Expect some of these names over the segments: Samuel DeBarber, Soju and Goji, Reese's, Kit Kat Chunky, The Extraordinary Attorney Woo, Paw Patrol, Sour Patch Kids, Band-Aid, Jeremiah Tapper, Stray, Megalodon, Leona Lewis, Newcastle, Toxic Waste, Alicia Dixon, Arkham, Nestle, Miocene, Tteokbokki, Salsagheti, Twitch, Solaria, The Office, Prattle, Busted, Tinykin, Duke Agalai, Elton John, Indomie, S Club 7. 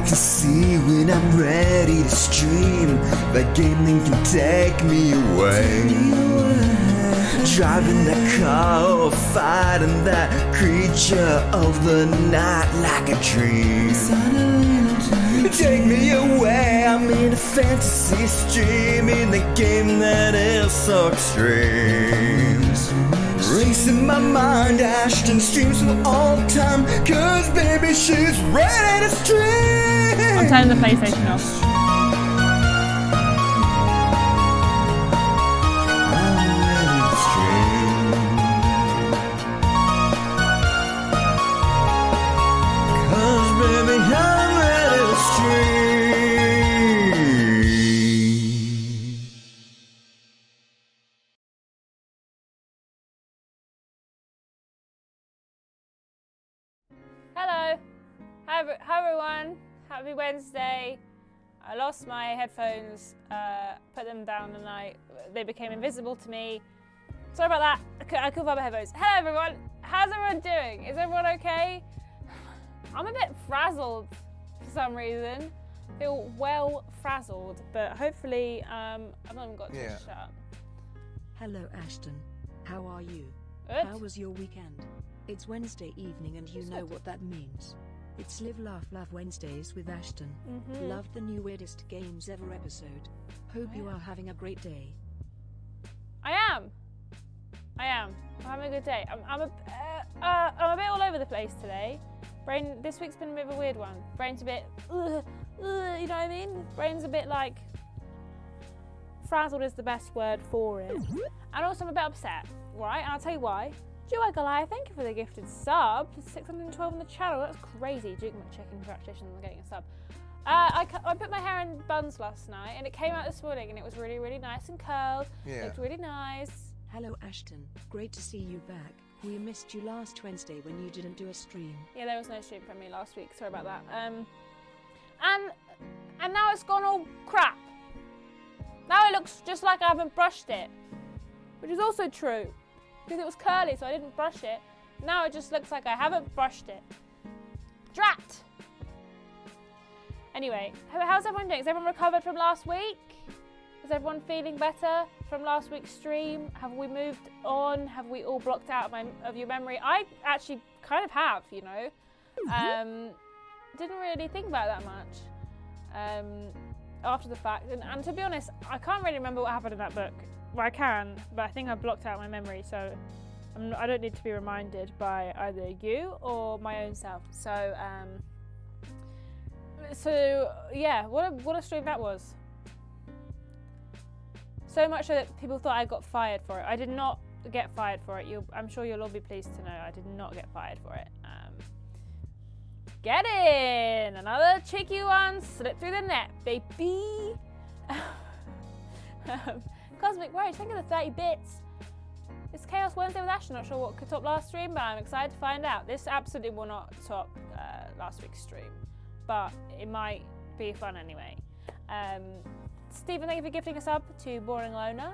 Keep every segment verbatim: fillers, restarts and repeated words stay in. I can see when I'm ready to stream. That gaming can take me away. Driving that car or fighting that creature of the night like a dream. Take me away, I'm in a fantasy stream, in the game that is so extreme. Racing my mind, Ashton streams for all time, cause baby she's ready to stream. I'll turn the PlayStation off. I'm ready to stream, cause baby I'm ready to stream. Hello, hi everyone, happy Wednesday. I lost my headphones, uh, put them down and I, they became invisible to me. Sorry about that, I couldn't, I couldn't find my headphones. Hello everyone, how's everyone doing? Is everyone okay? I'm a bit frazzled for some reason. I feel well frazzled, but hopefully um, I've not even got to yeah. shut up. Hello Ashton, how are you? Good. How was your weekend? It's Wednesday evening and you know what that means. It's Live Laugh Love Wednesdays with Ashton. Mm-hmm. Love the new Weirdest Games Ever episode. Hope I you am. are having a great day. I am. I am. I'm having a good day. I'm, I'm, a, uh, uh, I'm a bit all over the place today. Brain. This week's been a bit of a weird one. Brain's a bit, uh, uh, you know what I mean? Brain's a bit like, frazzled is the best word for it. And also I'm a bit upset, right? And I'll tell you why. Duke Agalai, thank you for the gifted sub. six hundred twelve on the channel, that's crazy. Duke McChicken, congratulations on getting a sub. Uh, I, I put my hair in buns last night and it came out this morning and it was really, really nice and curled. Yeah. Looked really nice. Hello Ashton, great to see you back. We missed you last Wednesday when you didn't do a stream. Yeah, there was no stream from me last week, sorry about that. Um, and, and now it's gone all crap. Now it looks just like I haven't brushed it, which is also true. Because it was curly, so I didn't brush it. Now it just looks like I haven't brushed it. Drat! Anyway, how's everyone doing? Is everyone recovered from last week? Is everyone feeling better from last week's stream? Have we moved on? Have we all blocked out of, my, of your memory? I actually kind of have, you know. Um, didn't really think about that much um, after the fact. And, and to be honest, I can't really remember what happened in that book. Well, I can, but I think I've blocked out my memory, so I'm, I don't need to be reminded by either you or my own self. So, um, so yeah, what a, what a stream that was. So much so that people thought I got fired for it. I did not get fired for it. You'll, I'm sure you'll all be pleased to know I did not get fired for it. Um, get in! Another cheeky one, slip through the net, baby! um, Cosmic Roach, think of the thirty bits. It's Chaos Wednesday with Ashton. Not sure what could top last stream, but I'm excited to find out. This absolutely will not top uh, last week's stream, but it might be fun anyway. Um, Stephen, thank you for gifting a sub to Boring Loner.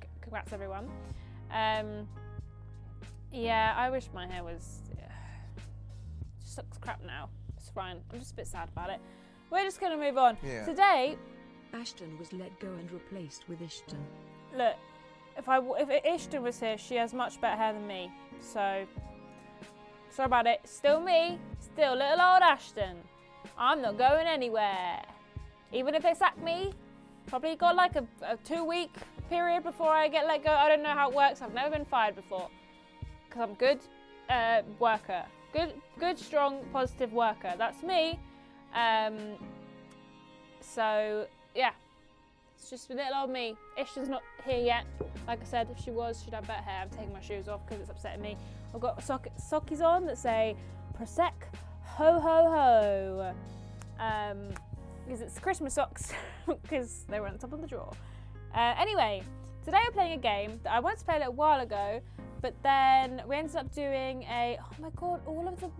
C congrats, everyone. Um, yeah, I wish my hair was... Uh, just looks crap now. It's fine. I'm just a bit sad about it. We're just going to move on. Yeah. Today... Ashton was let go and replaced with Ishton. Look, if I if Ishton was here, she has much better hair than me. So, sorry about it. Still me, still little old Ashton. I'm not going anywhere. Even if they sack me, probably got like a, a two-week period before I get let go. I don't know how it works. I've never been fired before because I'm good uh, worker, good, good, strong, positive worker. That's me. Um, so. Yeah, it's just a little old me. Ishton's not here yet. Like I said, if she was, she'd have better hair. I'm taking my shoes off because it's upsetting me. I've got sock sockies on that say Prosec ho ho ho. Um, because it's Christmas socks because they were on top of the drawer. Uh, anyway, today we're playing a game that I wanted to play a little while ago, but then we ended up doing a, oh my God, all of the,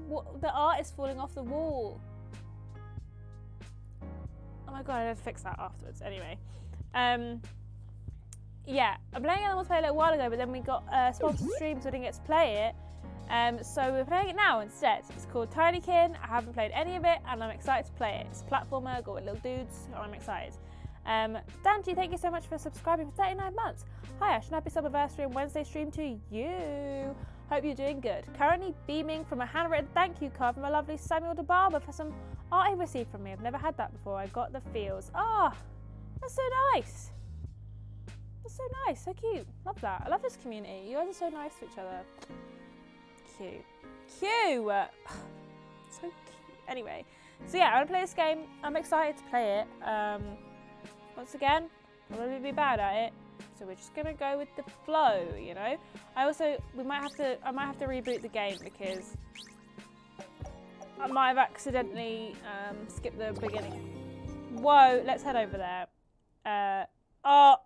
the art is falling off the wall. Oh my God, I had to fix that afterwards. Anyway, um, yeah, I'm playing Animal Play a little while ago, but then we got a uh, sponsored stream, so I didn't get to play it. Um, so we're playing it now instead. It's called Tinykin. I haven't played any of it and I'm excited to play it. It's a platformer, got with little dudes, and I'm excited. Um, Danji, thank you so much for subscribing for thirty-nine months. Hi Ash, happy sub-anniversary and Wednesday stream to you. Hope you're doing good. Currently beaming from a handwritten thank you card from my lovely Samuel DeBarber for some art he received from me. I've never had that before. I got the feels. Ah, oh, that's so nice. That's so nice, so cute. Love that. I love this community. You guys are so nice to each other. Cute. Cute! So cute. Anyway, so yeah, I want to play this game. I'm excited to play it. Um, once again, I'll probably be bad at it. So we're just gonna go with the flow, you know. I also we might have to I might have to reboot the game because I might have accidentally um, skipped the beginning. Whoa! Let's head over there. Uh, oh,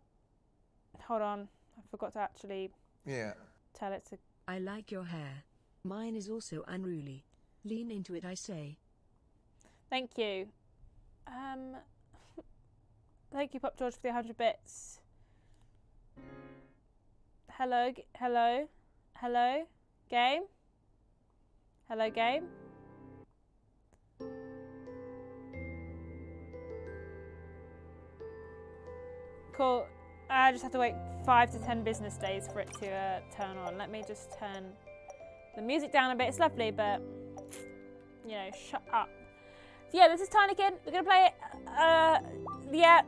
hold on! I forgot to actually yeah tell it to. I like your hair. Mine is also unruly. Lean into it, I say. Thank you. Um, thank you, Pop George, for the one hundred bits. Hello, hello, hello, game. Hello, game. Cool. I just have to wait five to ten business days for it to uh, turn on. Let me just turn the music down a bit. It's lovely, but you know, shut up. So yeah, this is Tinykin. We're gonna play it. Uh, yeah.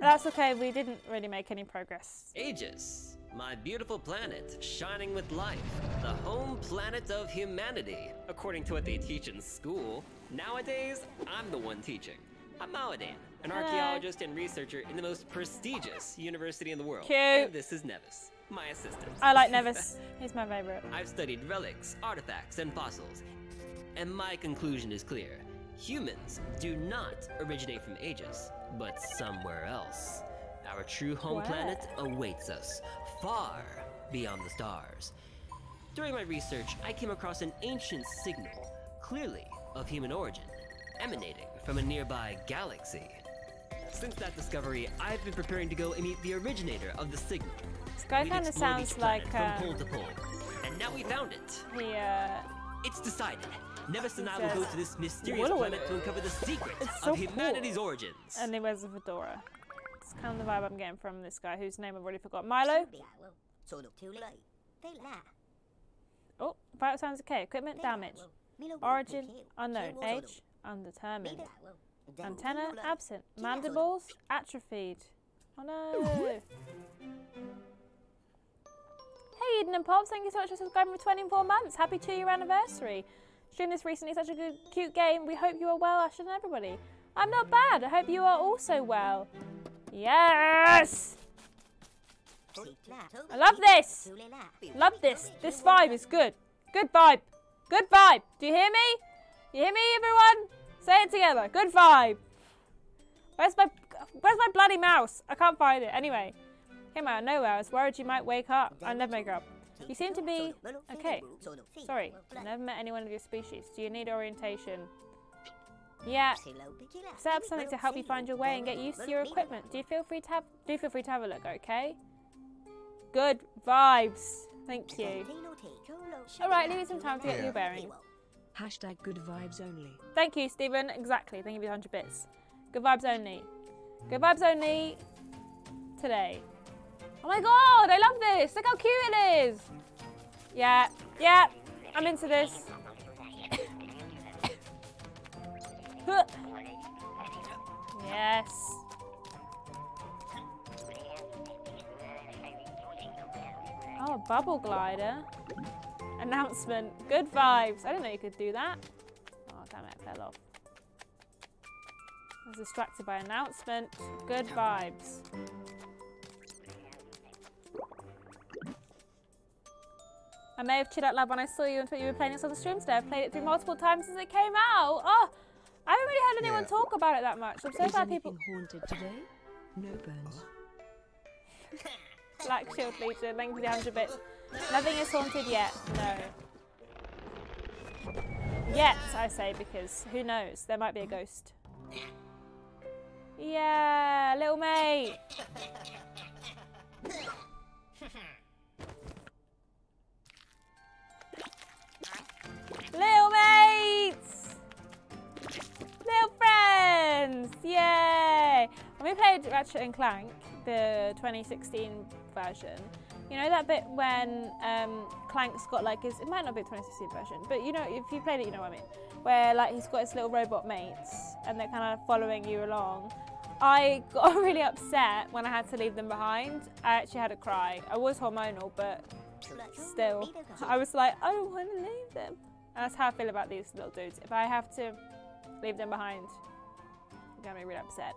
That's okay, we didn't really make any progress. Aegis, my beautiful planet, shining with light, the home planet of humanity, according to what they teach in school. Nowadays, I'm the one teaching. I'm Milo Dane, an Hello. archaeologist and researcher in the most prestigious university in the world. Cute. And this is Nevis, my assistant. I like Nevis. He's my favorite. I've studied relics, artifacts, and fossils, and my conclusion is clear. Humans do not originate from Aegis, but somewhere else. Our true home what? planet awaits us, far beyond the stars. During my research, I came across an ancient signal, clearly of human origin, emanating from a nearby galaxy. Since that discovery, I've been preparing to go and meet the originator of the signal. This guy kind of sounds like uh... from pole to pole, and now we found it. The, uh... It's decided. Nevis and I will go to this mysterious planet to uncover the secrets so of humanity's cool. origins. And he wears a fedora. It's kind of the vibe I'm getting from this guy, whose name I've already forgot. Milo? Oh, vital sounds okay. Equipment damage. Origin unknown. Age undetermined. Antenna absent. Mandibles atrophied. Oh no. Hey Eden and Pops, thank you so much for subscribing for twenty-four months. Happy two year anniversary. Streamed this recently, such a good, cute game. We hope you are well, Ash and everybody. I'm not bad. I hope you are also well. Yes! I love this. Love this. This vibe is good. Good vibe. Good vibe. Do you hear me? You hear me, everyone? Say it together. Good vibe. Where's my, where's my bloody mouse? I can't find it. Anyway, came out of nowhere. I was worried you might wake up. I never wake up. You seem to be... Okay. Sorry. I've never met anyone of your species. Do you need orientation? Yeah. Set up something to help you find your way and get used to your equipment. Do you feel free to have... Do feel free to have a look, okay? Good vibes. Thank you. Alright, leave me some time to get your bearings. Hashtag good vibes only. Thank you, Stephen. Exactly. Thank you for the one hundred bits. Good vibes only. Good vibes only today. Oh my god, I love this! Look how cute it is! Yeah, yeah, I'm into this. Yes. Oh, a bubble glider. Announcement. Good vibes. I didn't know you could do that. Oh, damn it, I fell off. I was distracted by announcement. Good vibes. I may have chilled out loud when I saw you and thought you were playing this on the stream today. I've played it through multiple times since it came out. Oh, I haven't really heard anyone yeah. talk about it that much. I'm so Is glad people... haunted today? No burns. Black Shield Legion, thank you for the one hundred bits. Nothing is haunted yet, no. Yet, I say, because who knows? There might be a ghost. Yeah, little mate. Ratchet and Clank, the twenty sixteen version, you know that bit when um, Clank's got like his, it might not be the twenty sixteen version, but you know, if you played it, you know what I mean, where like he's got his little robot mates and they're kind of following you along. I got really upset when I had to leave them behind. I actually had a cry. I was hormonal, but still, I was like, I don't want to leave them. And that's how I feel about these little dudes. If I have to leave them behind, I'm gonna be really upset.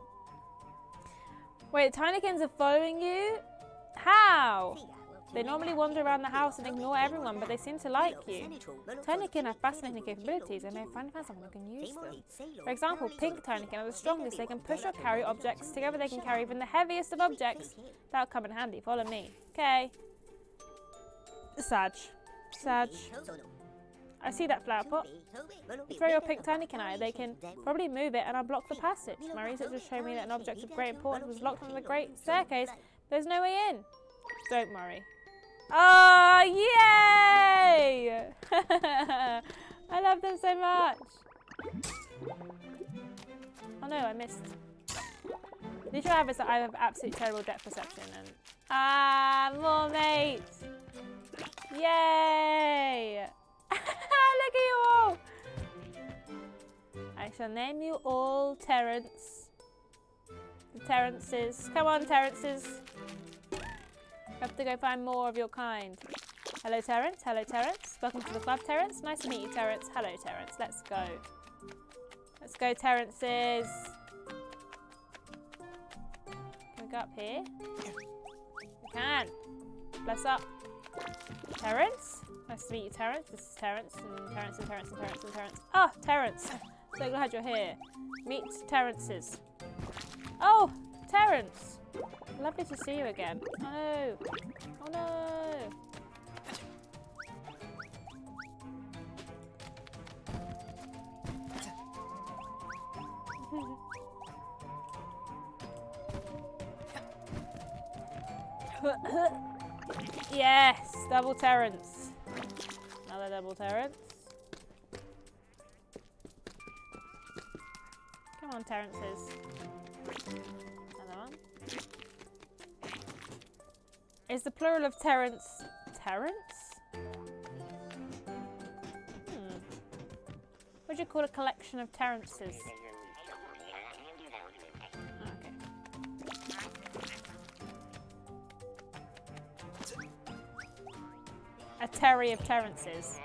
Wait, Tinykins are following you? How? They normally wander around the house and ignore everyone, but they seem to like you. Tinykin have fascinating capabilities and may find someone who can use them. For example, pink Tinykin are the strongest. They can push or carry objects. Together they can carry even the heaviest of objects. That'll come in handy. Follow me. Okay. Saj. Saj. I see that flower pot. You throw your pink Tinykin at it, they can probably move it and unblock the passage. My research has shown me that an object of great importance was locked under the great staircase. There's no way in. Don't worry. Oh, yay! I love them so much. Oh no, I missed. The issue I have is that I have absolute terrible depth perception. And ah, more mates! Yay! Look at you all! I shall name you all Terrence. The Terrences. Come on, Terrences. I have to go find more of your kind. Hello, Terrence. Hello, Terrence. Welcome to the club, Terrence. Nice to meet you, Terrence. Hello, Terrence. Let's go. Let's go, Terrences. Can we go up here? We can. Bless up. Terrence. Nice to meet you, Terrence. This is Terrence and Terrence and Terrence and Terrence and Terrence. Oh, Terrence. So glad you're here. Meet Terrences. Oh, Terrence. Lovely to see you again. Oh, oh no. Yes, double Terrence. Another double Terrence. Come on, Terrences. Another one. Is the plural of Terrence Terrence? Hmm. What do you call a collection of Terrences? Okay. A Terry of Terrences.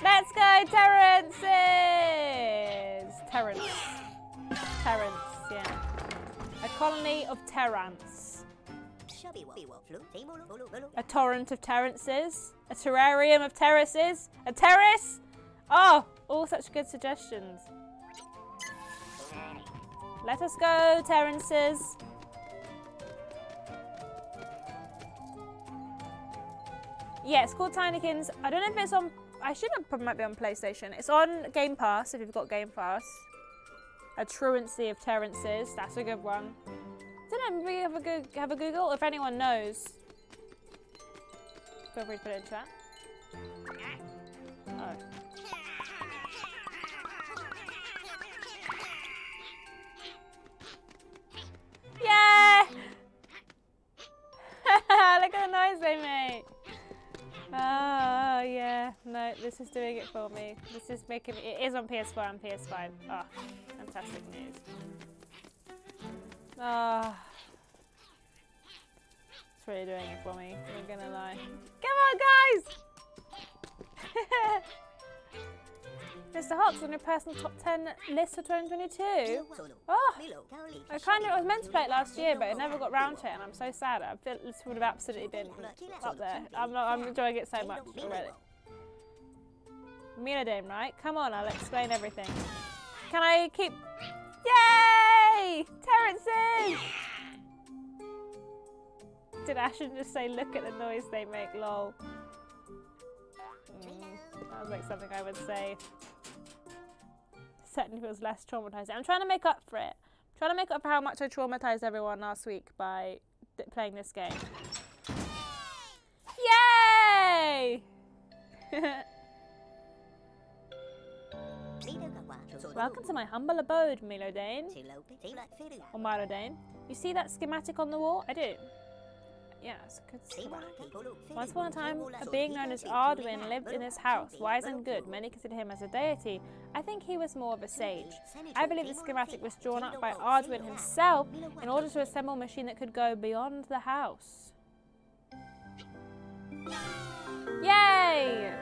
Let's go, Terrences! Terrence. Terrence, yeah. A colony of Terrance. A torrent of Terrences. A terrarium of terraces. A terrace! Oh, all such good suggestions. Let us go, Terrences. Yeah, it's called Tinykins. I don't know if it's on... I should have probably might be on PlayStation. It's on Game Pass, if you've got Game Pass. A Truancy of Terrences, that's a good one. Don't know, we have a, go have a Google? If anyone knows, feel free to put it in chat. Oh. Yeah! Look at the noise they make. Oh yeah, no, this is doing it for me. This is making me, it is on P S four and P S five. Oh, fantastic news. Oh, it's really doing it for me, I'm not gonna lie. Come on, guys! Mister Hawks on your personal top ten list for twenty twenty-two. Oh, I kind of was meant to play it last year, but it never got round to it, and I'm so sad. I feel this would have absolutely been up there. I'm, not, I'm enjoying it so much already. Milo Dane, right? Come on, I'll explain everything. Can I keep? Yay! Terrences! Did Ashen just say, "Look at the noise they make"? Lol. Mm, sounds like something I would say. Certainly feels less traumatizing. I'm trying to make up for it. I'm trying to make up for how much I traumatized everyone last week by th playing this game. Yay! Welcome to my humble abode, Milo Dane. Or Milo Dane. You see that schematic on the wall? I do. Yes, good schematic. Once upon a time, a being known as Arduin lived in this house, wise and good. Many consider him as a deity. I think he was more of a sage. I believe the schematic was drawn up by Arduin himself in order to assemble a machine that could go beyond the house. Yay!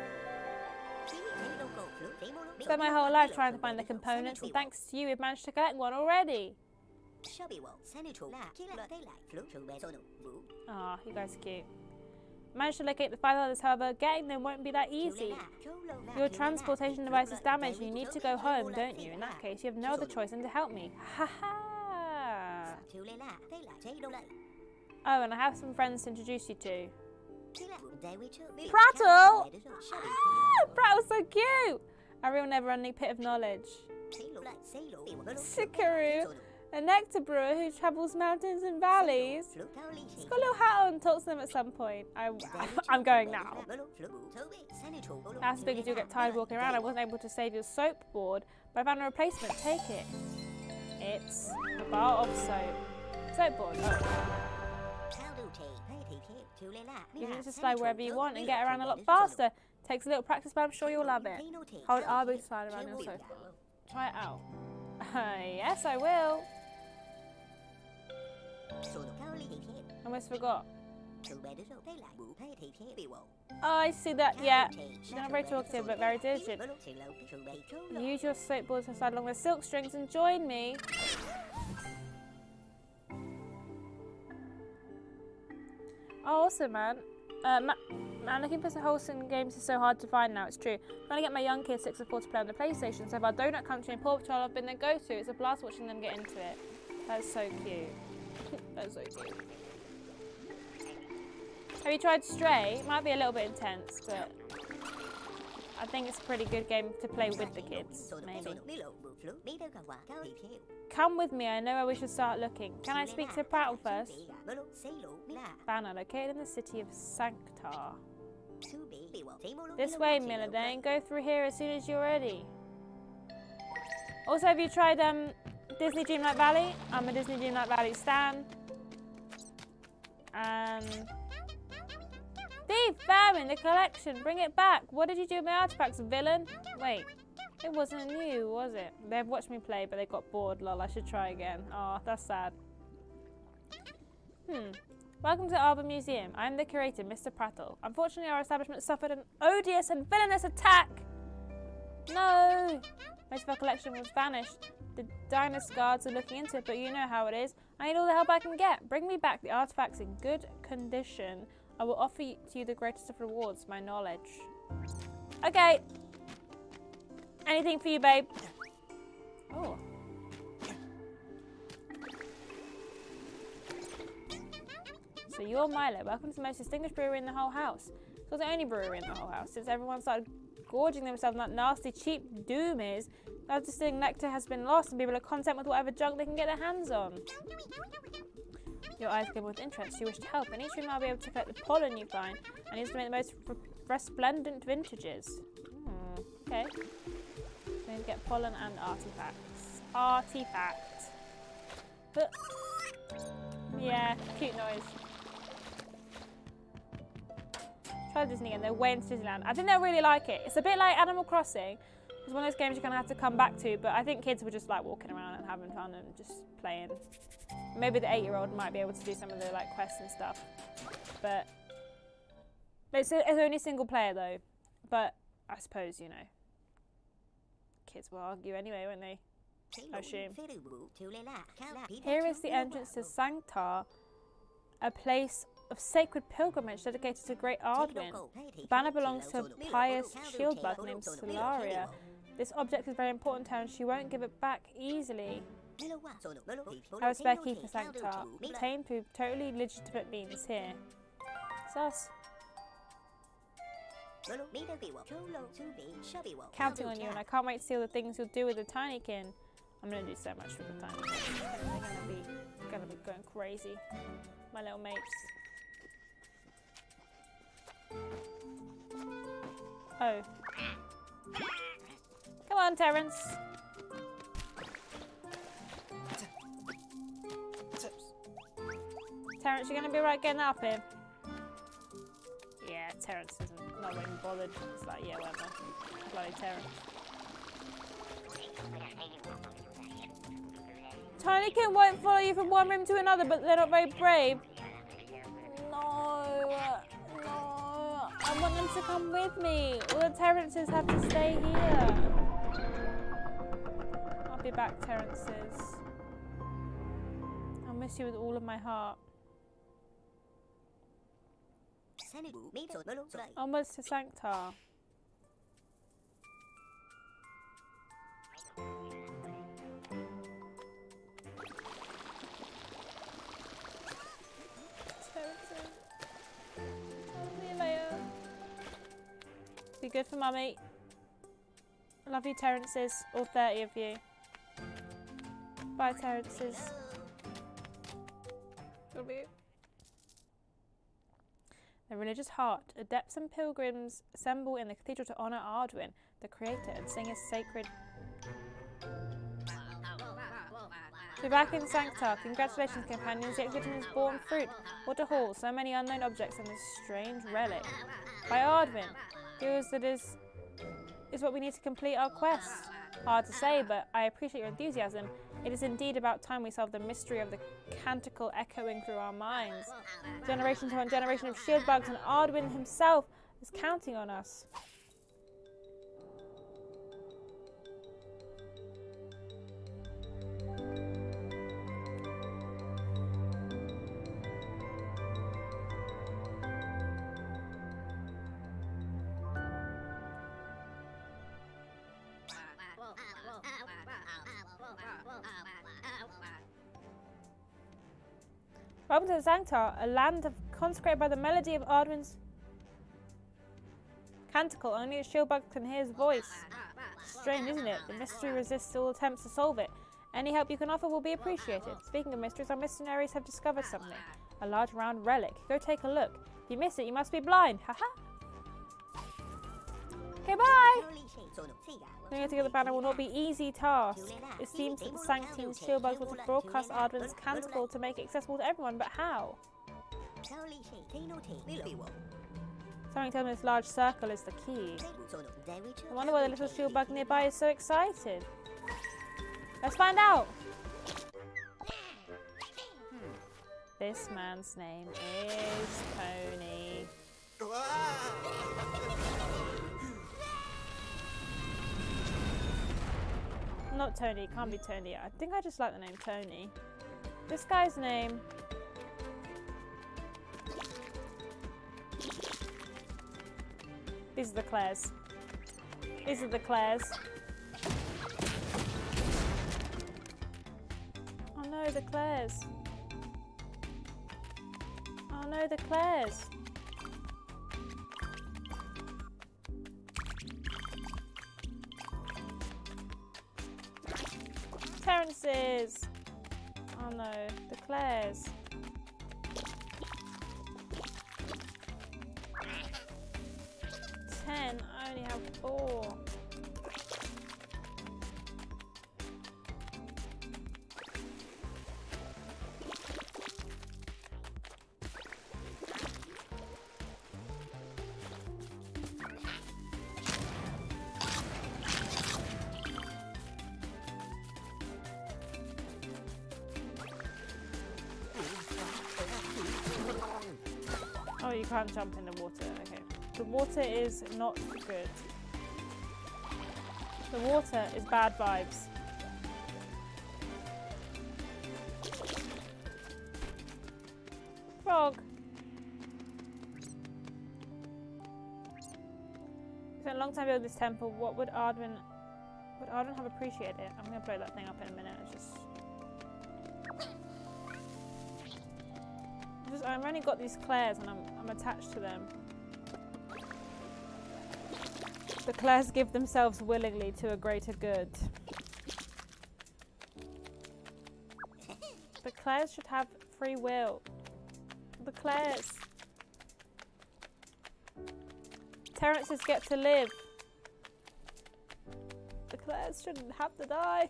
Spent my whole life trying to find the components, and thanks to you, we've managed to collect one already. Aw, you guys are cute. Managed to locate the five others, however, getting them won't be that easy. Your transportation device is damaged, and you need to go home, don't you? In that case, you have no other choice than to help me. Ha ha! Oh, and I have some friends to introduce you to. Prattle! Ah, Prattle's so cute! A real never-ending pit of knowledge. Sikaru, a nectar brewer who travels mountains and valleys. He's got a little hat on, talks to them at some point. I, I, I'm going now. That's because you'll get tired walking around. I wasn't able to save your soap board, but I found a replacement. Take it. It's a bar of soap. Soap board. Oh. You can just slide wherever you want and get around a lot faster. Takes a little practice, but I'm sure you'll love it. Hold R B to slide around your sofa. Try it out. Yes, I will. Almost forgot. Oh, I see that. Yeah, she's not very talkative, but very diligent. Use your soapboard to slide along the silk strings and join me. Oh, awesome, man. Uh, ma man, looking for some wholesome games is so hard to find now, it's true. I'm trying to get my young kids six or four to play on the PlayStation, so far Donut Country and Paw Patrol have been their go-to. It's a blast watching them get into it. That's so cute. That's so cute. Have you tried Stray? It might be a little bit intense, but I think it's a pretty good game to play with the kids, maybe. Come with me, I know where we should start looking. Can I speak to Prattle first? Banner, located in the city of Sanctar. This way, Milo Dane. Go through here as soon as you're ready. Also, have you tried um, Disney Dreamlight Valley? I'm a Disney Dreamlight Valley stan. Um, Thief! Vermin! The collection! Bring it back! What did you do with my artifacts, villain? Wait. It wasn't new, was it? They've watched me play, but they got bored. Lol, I should try again. Aw, oh, that's sad. Hmm. Welcome to the Arbor Museum. I'm the curator, Mister Prattle. Unfortunately, our establishment suffered an odious and villainous attack. No! Most of our collection was vanished. The dinosaur guards are looking into it, but you know how it is. I need all the help I can get. Bring me back the artifacts in good condition. I will offer to you the greatest of rewards, my knowledge. Okay. Anything for you, babe. Oh. So you're Milo. Welcome to the most distinguished brewery in the whole house. It's not the only brewery in the whole house. Since everyone started gorging themselves in that nasty, cheap doom is, that distinct nectar has been lost and people are content with whatever junk they can get their hands on. Your eyes glimmer with interest. You wish to help. In each room, I'll be able to collect the pollen you find and use to make the most resplendent vintages. Hmm. Okay. Going to get pollen and artifacts. Artifact. But yeah, cute noise. Try Disney again. They're way into Disneyland. I think they'll really like it. It's a bit like Animal Crossing. It's one of those games you're going to have to come back to, but I think kids were just like walking around and having fun and just playing. Maybe the eight-year-old might be able to do some of the like quests and stuff. But it's, it's only single player though. But I suppose, you know. Kids will argue anyway, won't they? I assume. Here is the entrance to Sanctar, a place of sacred pilgrimage dedicated to great Arduin. The banner belongs to a pious shield bug named Solaria. This object is very important to her and she won't give it back easily. I was spare key for Sanctar, obtained through totally legitimate means here. Sus. Counting on you, and I can't wait to see all the things you'll do with the Tinykin. I'm gonna do so much with the Tinykin. They're gonna be, gonna be going crazy. My little mates. Oh. Come Come on, Terrence. Terrence, you're going to be right getting up here. Yeah, Terrence isn't not even bothered. It's like, yeah, whatever. Bloody Terrence. Tinykin won't follow you from one room to another, but they're not very brave. No, no. I want them to come with me. All the Terrences have to stay here. I'll be back, Terrences. I'll miss you with all of my heart. Onwards to Sanctar. Be good for mummy. Love you, Terrences. All thirty of you. Bye, Terrences. Love you. The religious heart. Adepts and pilgrims assemble in the cathedral to honour Arduin, the creator, and sing his sacred. We're back in Sanctar. Congratulations, companions. The exhibition has borne fruit. What a haul. So many unknown objects and this strange relic. By Arduin. Here's that is, is what we need to complete our quest. Hard to say, but I appreciate your enthusiasm. It is indeed about time we solved the mystery of the canticle echoing through our minds. Generation to one generation of shield bugs, and Arduin himself is counting on us. Welcome to the Sanctar, a land consecrated by the melody of Arduin's canticle. Only a shieldbug can hear his voice. Strange, isn't it? The mystery resists all attempts to solve it. Any help you can offer will be appreciated. Speaking of mysteries, our missionaries have discovered something. A large round relic. Go take a look. If you miss it, you must be blind. Haha. Okay, bye! Bringing together the banner will not be easy task. It seems that the Sanctines shieldbugs want to broadcast Arduin's canticle to make it accessible to everyone, but how? Something tells me this large circle is the key. I wonder why the little shieldbug nearby is so excited. Let's find out! Hmm. This man's name is Tony. Not Tony, it can't be Tony. I think I just like the name Tony. This guy's name. These are the Claires. These are the Claires. Oh no, the Claires. Oh no, the Claires. Terrences! Oh no, the Claires. Ten, I only have four. Can't jump in the water. Okay, the water is not good. The water is bad vibes. Frog. Spent a long time building this temple. What would Arduin? Would Arduin have appreciated it? I'm gonna blow that thing up in a minute. It's just. I've only got these Claires and I'm, I'm attached to them. The Claires give themselves willingly to a greater good. The Claires should have free will. The Claires. Terrences get to live. The Claire's shouldn't have to die.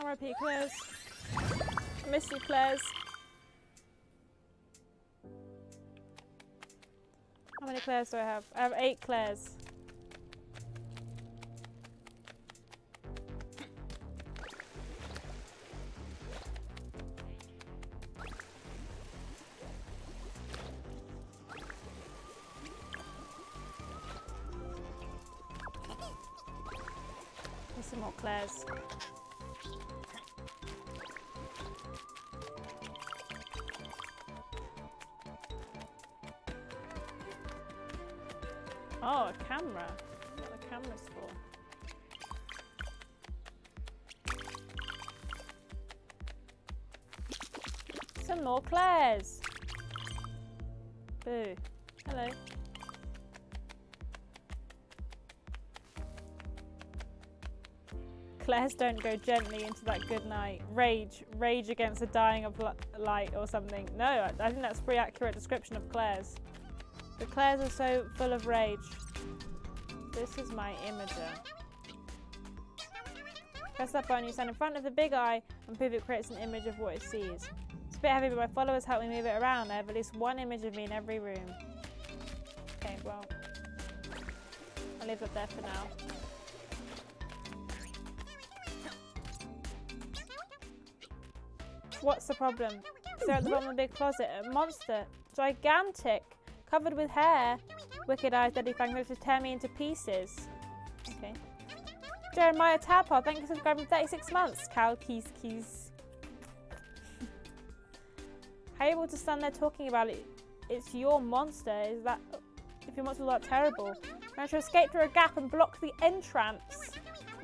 R I P Claire's. Miss you, Claire's. How many Claire's do I have? I have eight Claire's. There's some more Claire's. Oh, a camera. What are the cameras for? Some more Claire's. Boo. Hello. Claire's don't go gently into that good night. Rage. Rage against the dying of light or something. No, I, I think that's a pretty accurate description of Claire's. The Claire's are so full of rage. This is my imager. Press that button, you stand in front of the big eye and prove it creates an image of what it sees. It's a bit heavy, but my followers help me move it around. I have at least one image of me in every room. Okay, well, I'll leave it there for now. What's the problem? Is there at the bottom of the big closet a monster? Gigantic! Covered with hair, wicked eyes, deadly fang moves to tear me into pieces. Okay. Jeremiah Tapper, thank you for subscribing for thirty-six months. Cow keys keys. How are you able to stand there talking about it? It's your monster. Is that if your monster's that terrible? Managed to escape through a gap and block the entrance.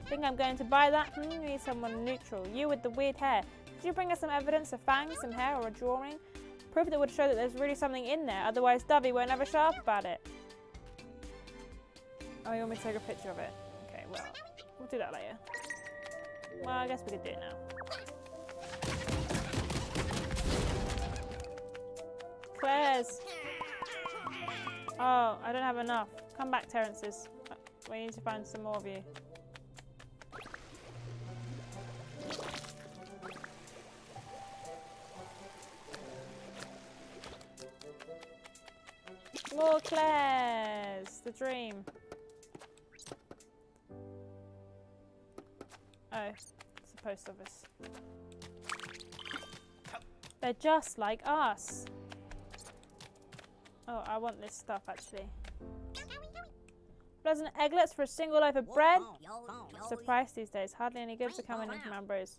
Think I'm going to buy that? Hmm, you need someone neutral. You with the weird hair. Did you bring us some evidence of fangs, some hair, or a drawing? Proof that would show that there's really something in there, otherwise Dubby won't ever shut up about it. Oh, you want me to take a picture of it? Okay, well, we'll do that later. Well, I guess we could do it now. Claire's! Oh, I don't have enough. Come back, Terrences. We need to find some more of you. More Claire's, the dream. Oh, it's the post office. They're just like us. Oh, I want this stuff actually. Dozen egglets for a single loaf of bread. What's the price these days? Hardly any goods are coming in from Ambrose.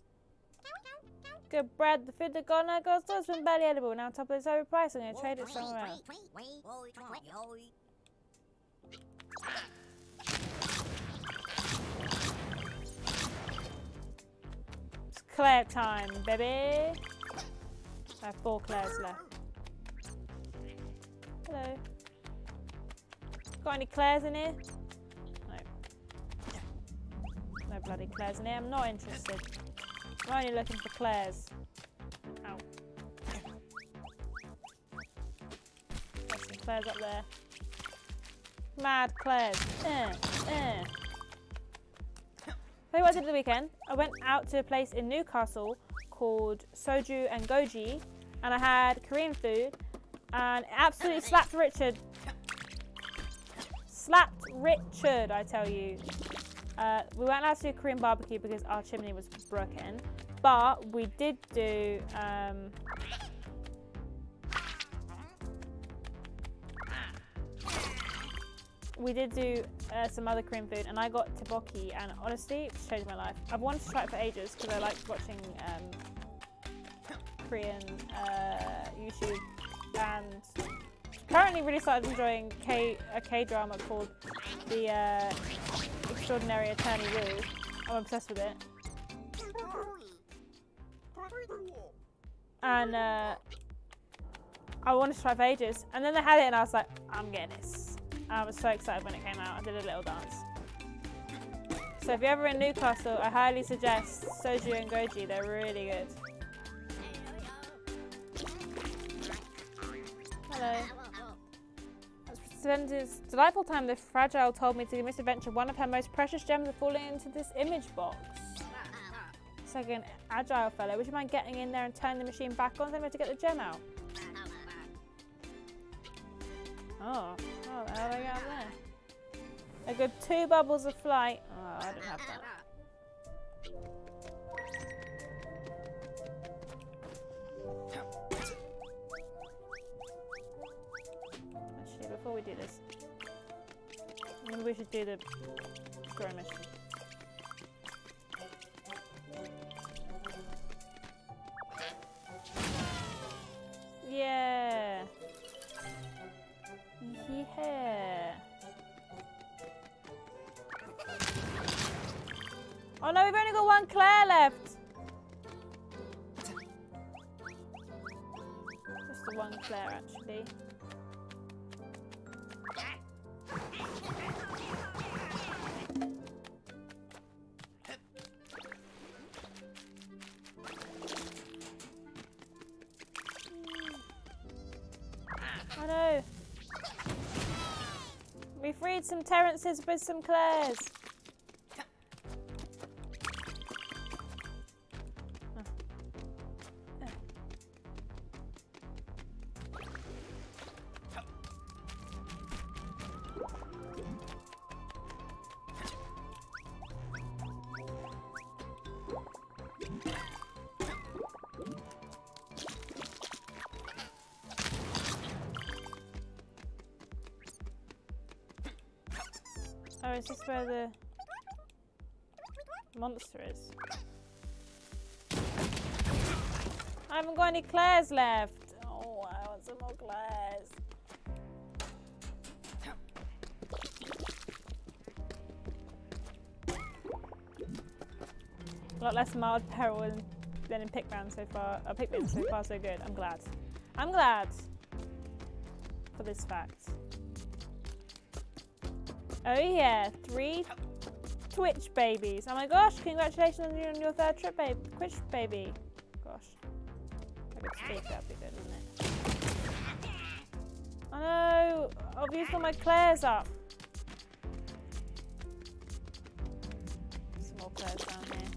Good bread, the food that got no girls has been barely edible. Now on top of this overpriced, I'm going to trade it somewhere else. It's Claire time, baby. I have four Claires left. Hello. Got any Claires in here? No. No bloody Claires in here. I'm not interested. I'm only looking for Claire's. Ow. There's some Claire's up there. Mad Claire's. Uh, uh. Tell you what I did the weekend. I went out to a place in Newcastle called Soju and Goji, and I had Korean food, and it absolutely slapped Richard. Slapped Richard, I tell you. Uh, we weren't allowed to do a Korean barbecue because our chimney was broken, but we did do um, we did do uh, some other Korean food, and I got tteokbokki, and honestly, it's changed my life. I've wanted to try it for ages because I like watching um, Korean uh, YouTube, and currently really started enjoying K a K drama called the. Uh, Extraordinary Attorney Woo. I'm obsessed with it. And uh, I wanted to try for ages. And then they had it and I was like, I'm getting this. I was so excited when it came out. I did a little dance. So if you're ever in Newcastle, I highly suggest Soju and Goji. They're really good. Hello. Spent his delightful time with Fragile told me to give Misadventure one of her most precious gems of falling into this image box. It's like an agile fellow. Would you mind getting in there and turning the machine back on? Then we have to get the gem out. Oh, oh, the hell do I get up there? A good two bubbles of flight. Oh, I don't have that. Actually, before we do this, maybe we should do the grow mission. Yeah. Yeah. Oh no, we've only got one Claire left. Just the one Claire, actually. Oh no. We freed some Terrences with some Claires. Oh. Oh. Oh, is this where the monster is? I haven't got any Claires left. Oh, I want some more Claires. A lot less mild peril in, than in pick round so far. Oh, pick round so far so good. I'm glad. I'm glad for this fact. Oh yeah, three Twitch babies. Oh my gosh, congratulations on your, on your third trip, babe. Twitch baby. Gosh. I could speak, that'd be good, wouldn't it? Oh no, I've used all my Claires up. Some more Claires down here.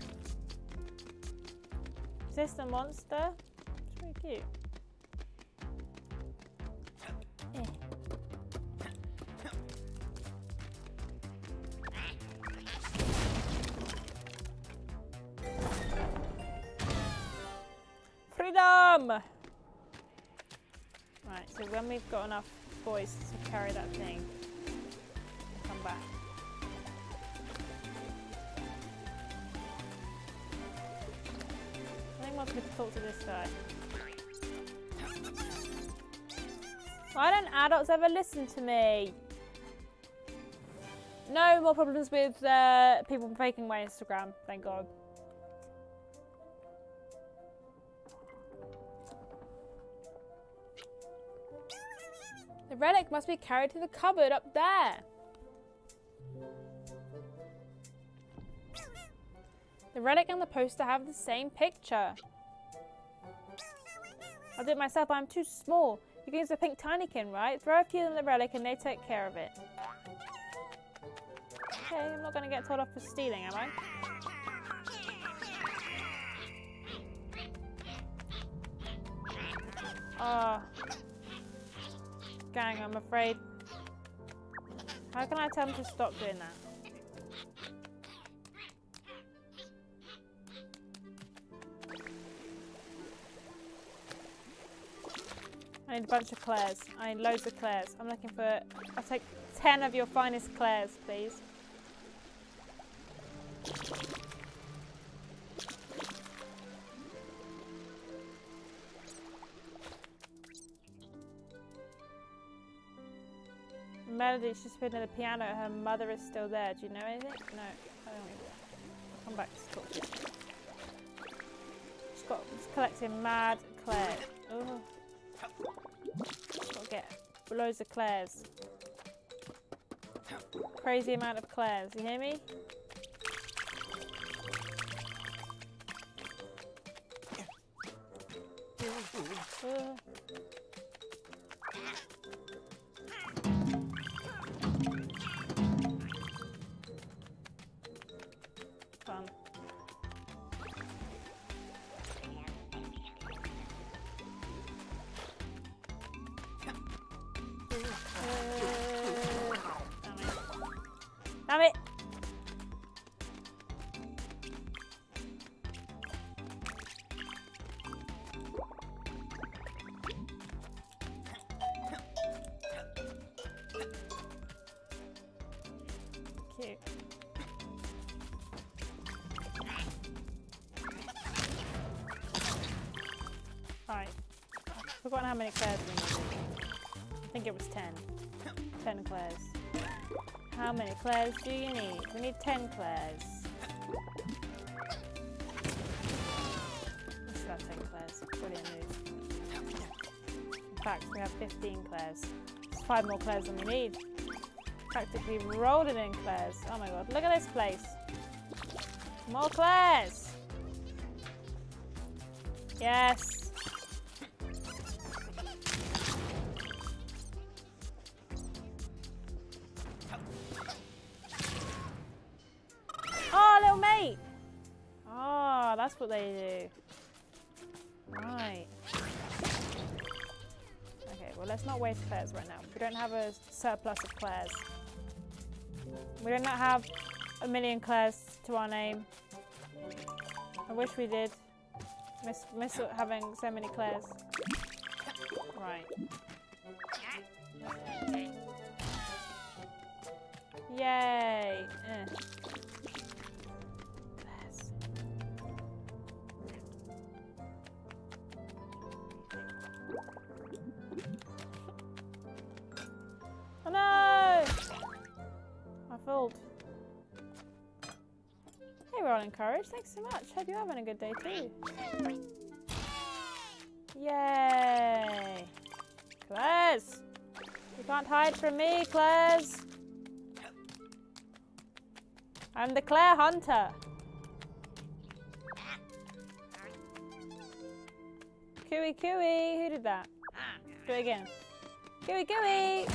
Is this the monster? It's really cute. Right, so when we've got enough boys to carry that thing, we'll come back. I think wants me to talk to this guy. Why don't adults ever listen to me? No more problems with uh, people faking my Instagram, thank God. The relic must be carried to the cupboard up there. The relic and the poster have the same picture. I'll do it myself, but I'm too small. You can use the pink Tinykin, right? Throw a few in the relic and they take care of it. Okay, I'm not going to get told off for stealing, am I? Ah. Oh. Gang, I'm afraid. How can I tell them to stop doing that? I need a bunch of Claires. I need loads of Claires. I'm looking for... I'll take ten of your finest Claires, please. Melody's just been at the piano. Her mother is still there. Do you know anything? No. I don't know. I'll come back to talk to you. She's got, she's collecting mad Claire. Oh. Gotta get loads of Claires. Crazy amount of Claires. You hear me? Fun. Damn it. Cute. Right. I've forgotten how many Claires we needed. I think it was ten. Ten Claires. How many Claires do you need? We need ten Claires. That's about ten Claires. Brilliant news. In fact, we have fifteen Claires. It's five more Claires than we need. Practically rolled it in Claires. Oh my god, look at this place. More Claires! Yes! What they do. Right. Okay, well let's not waste Claires right now. We don't have a surplus of Claires. We do not have a million Claires to our name. I wish we did. Miss, miss having so many Claires. Right. Yay! Eh. Encouraged. Thanks so much. Hope you're having a good day too. Yay! Claires! You can't hide from me, Claires! I'm the Claire Hunter! Cooey cooey! Who did that? Do it again. Cooey cooey!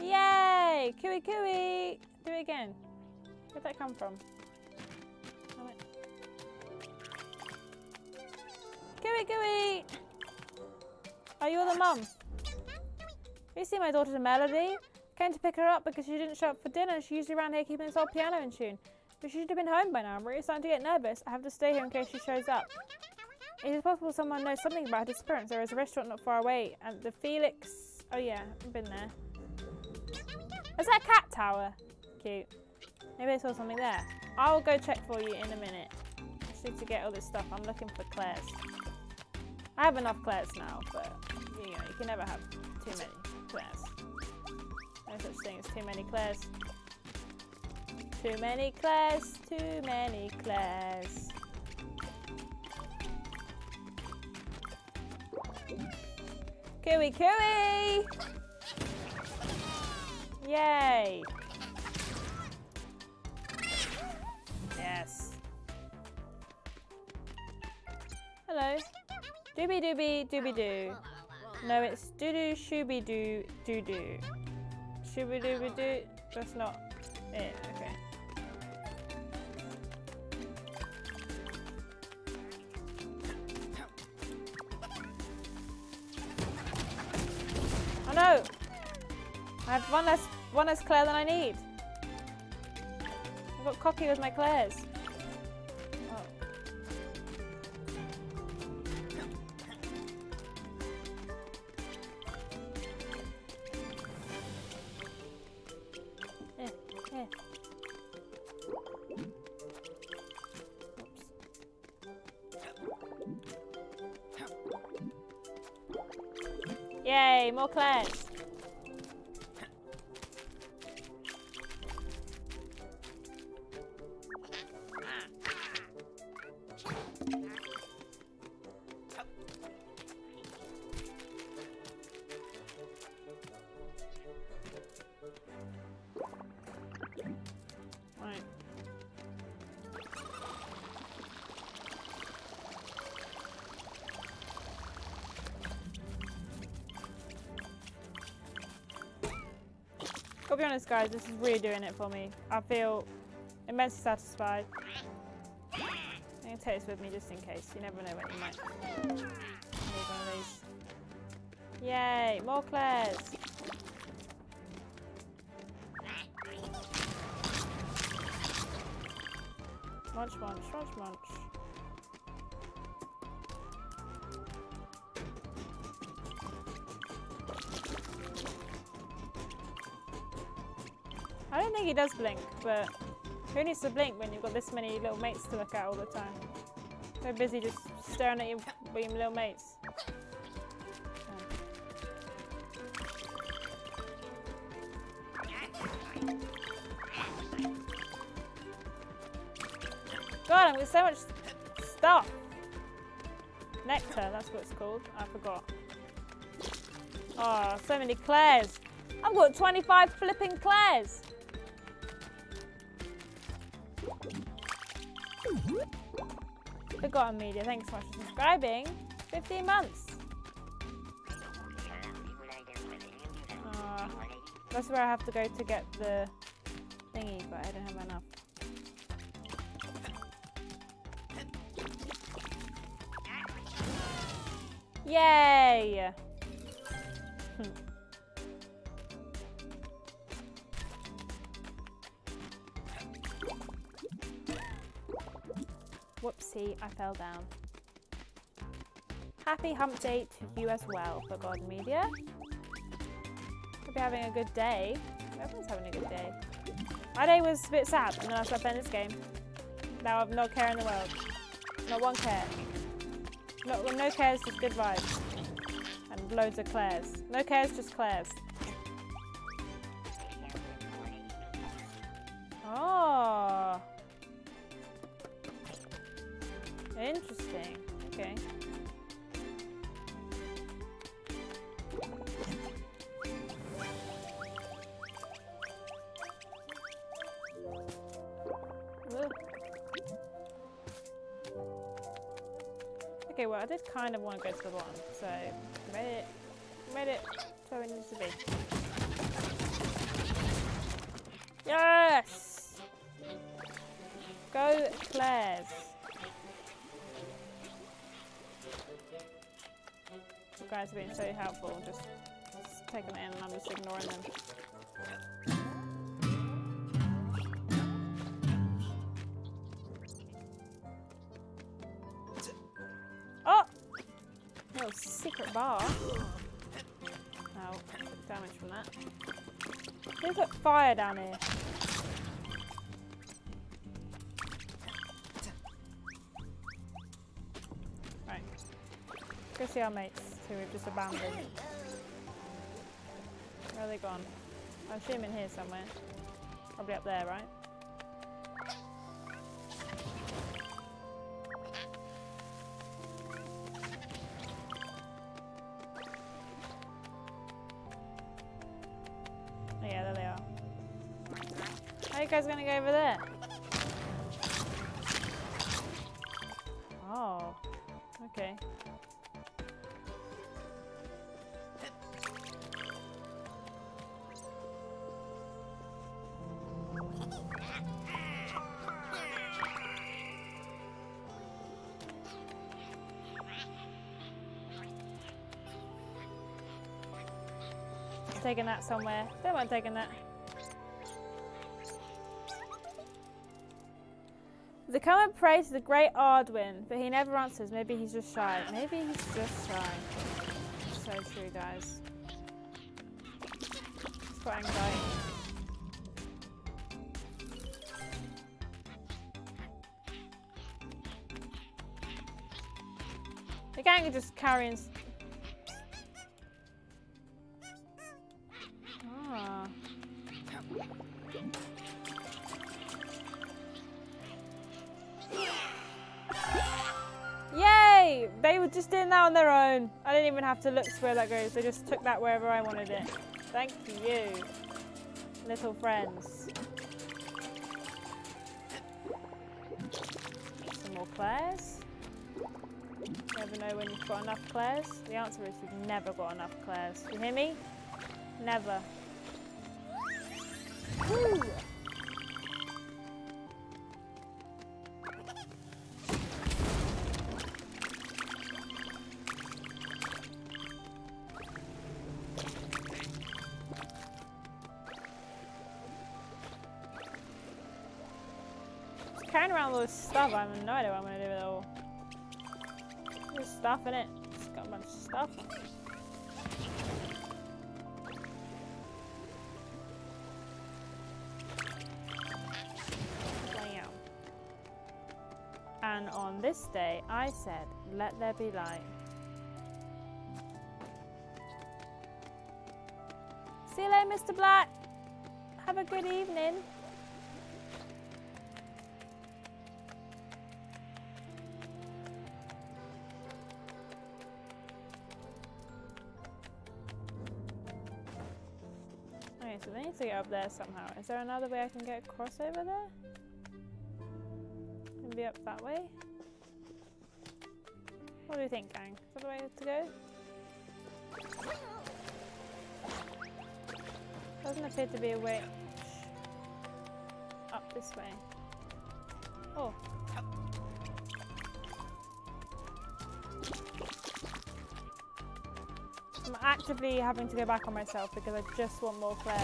Yay! Cooey cooey! Do it again. Where'd that come from? Damn it. Gooey gooey! Are you the mum? You see my daughter Melody? Came to pick her up because she didn't show up for dinner. She's usually around here keeping this old piano in tune. But she should have been home by now. I'm really starting to get nervous. I have to stay here in case she shows up. It is possible someone knows something about her disappearance. There is a restaurant not far away. And the Felix... Oh yeah, I've been there. Is that a cat tower? Cute. Maybe I saw something there. I'll go check for you in a minute. I just need to get all this stuff. I'm looking for Claires. I have enough Claires now, but you know, you can never have too many Claires. No such thing as too many Claires. Too many Claires, too many Claires. Cooey cooey! Yay! Yes. Hello. Doobie doobie doobie doo. No, it's doo doo shooby doo doo doo. Shooby dooby doo. That's not it. Okay. Oh no! I have one less one less Claire than I need. I got cocky with my Claires. Oh. Eh, eh. Oops. Yay, more Claires. gotta be honest, guys, this is really doing it for me. I feel immensely satisfied. I'm gonna take this with me just in case. You never know when you might. Yay, more Claire's. Munch, munch, munch, munch. I don't think he does blink, but who needs to blink when you've got this many little mates to look at all the time? So busy just staring at your, your little mates. God, I'm with so much stuff. Nectar, that's what it's called. I forgot. Oh, so many Claire's. I've got twenty-five flipping Claire's. Forgotten Media, thanks so much for subscribing. fifteen months. Uh, that's where I have to go to get the thingy, but I don't have enough. Yay! Whoopsie, I fell down. Happy hump day to you as well, Forgotten Media. Hope you're having a good day. Everyone's having a good day. My day was a bit sad, and then I started playing this game. Now I've no care in the world. Not one care. No, no cares, just good vibes. And loads of Claire's. No cares, just Claire's. Oh. Interesting. Okay. Okay, well, I did kind of want to go to the bottom, so made it, made it to where it needs to be. Yes! Go Claire's. You guys have been so helpful, just, just take them in and I'm just ignoring them. Secret bar. Oh, damage from that. Who put fire down here? Right. Go see our mates who we've just abandoned. Where are they gone? I assume in here somewhere. Probably up there, right? Guy's gonna go over there. Oh, okay. I'm taking that somewhere. Don't mind taking that. They come and pray to the great Ardwin, but he never answers. Maybe he's just shy. Maybe he's just shy. So true, guys. It's quite anxiety. The gang are just carrying. Ah. Yay! They were just doing that on their own. I didn't even have to look to where that goes. They just took that wherever I wanted it. Thank you, little friends. Some more Claire's. You never know when you've got enough Claire's. The answer is you've never got enough Claire's. You hear me? Never. Ooh. Just carrying around all this stuff, I have no idea what I'm gonna do with it all. There's stuff in it. It's got a bunch of stuff. And on this day, I said, let there be light. See you later, Mister Black. Have a good evening. Okay, so they need to get up there somehow. Is there another way I can get across over there? Be up that way. What do you think, gang? Is that the way to go? Doesn't appear to be a way up this way. Oh. I'm actively having to go back on myself because I just want more flares.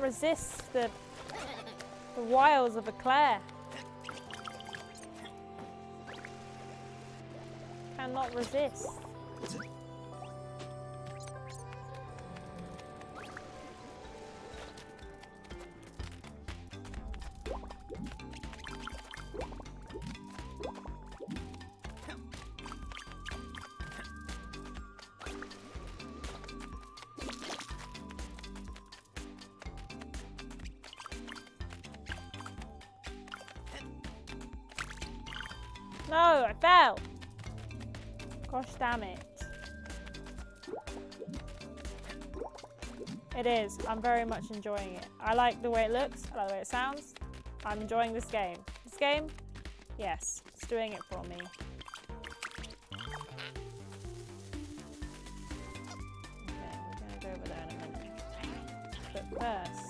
Resist the, the wiles of Eclair. Cannot resist. Damn it. It is. I'm very much enjoying it. I like the way it looks. I like the way it sounds. I'm enjoying this game. This game? Yes. It's doing it for me. Okay, we're going to go over there in a minute. But first...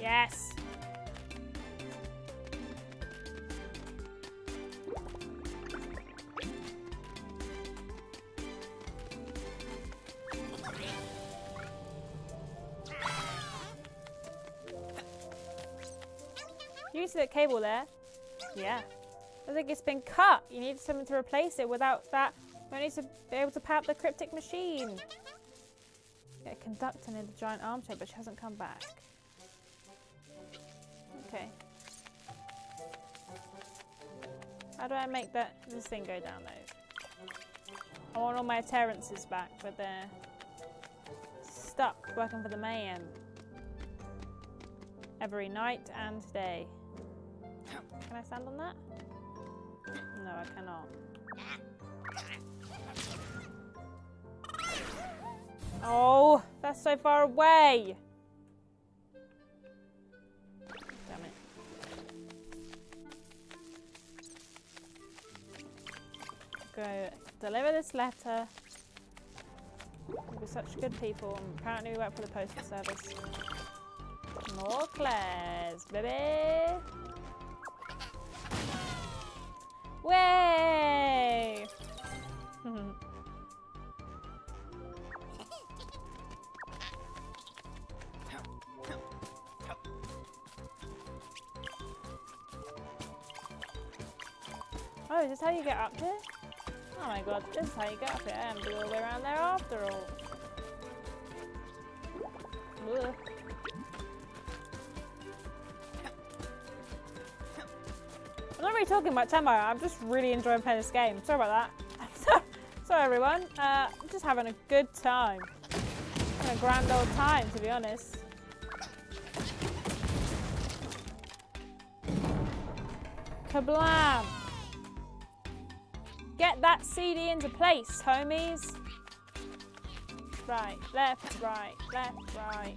Yes. You see that cable there? Yeah. I think it's been cut. You need someone to replace it. Without that, you need to be able to power up the cryptic machine. Get a conductor near the giant armchair, but she hasn't come back. Okay. How do I make that this thing go down though? I want all my Terrences back, but they're stuck working for the Mayhem. Every night and day. Can I stand on that? No, I cannot. Oh, that's so far away! Go deliver this letter. We're such good people. Apparently we work for the postal service. More Claire's, baby! Way! Oh, is this how you get up here? Oh my god, this is how you get up here, and do all the way around there after all. Ugh. I'm not really talking much, am I? I'm just really enjoying playing this game. Sorry about that. Sorry everyone, uh, I'm just having a good time. Having a grand old time, to be honest. Kablam! Get that C D into place, homies. Right, left, right, left, right.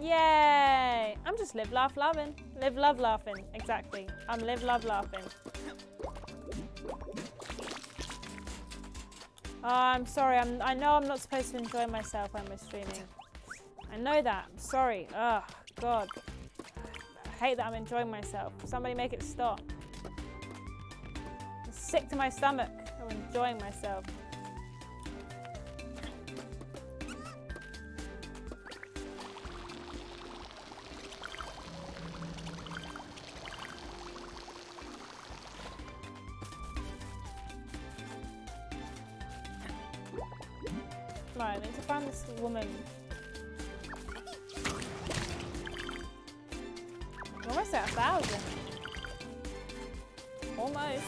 Yay! I'm just live, laugh, laughing. Live, love, laughing. Exactly. I'm live, love, laughing. Oh, I'm sorry. I'm, I know I'm not supposed to enjoy myself when we're streaming. I know that. I'm sorry. Oh, God. I hate that I'm enjoying myself. Somebody make it stop. I'm sick to my stomach. I'm enjoying myself. I need to find this woman. We're almost at a thousand. Almost.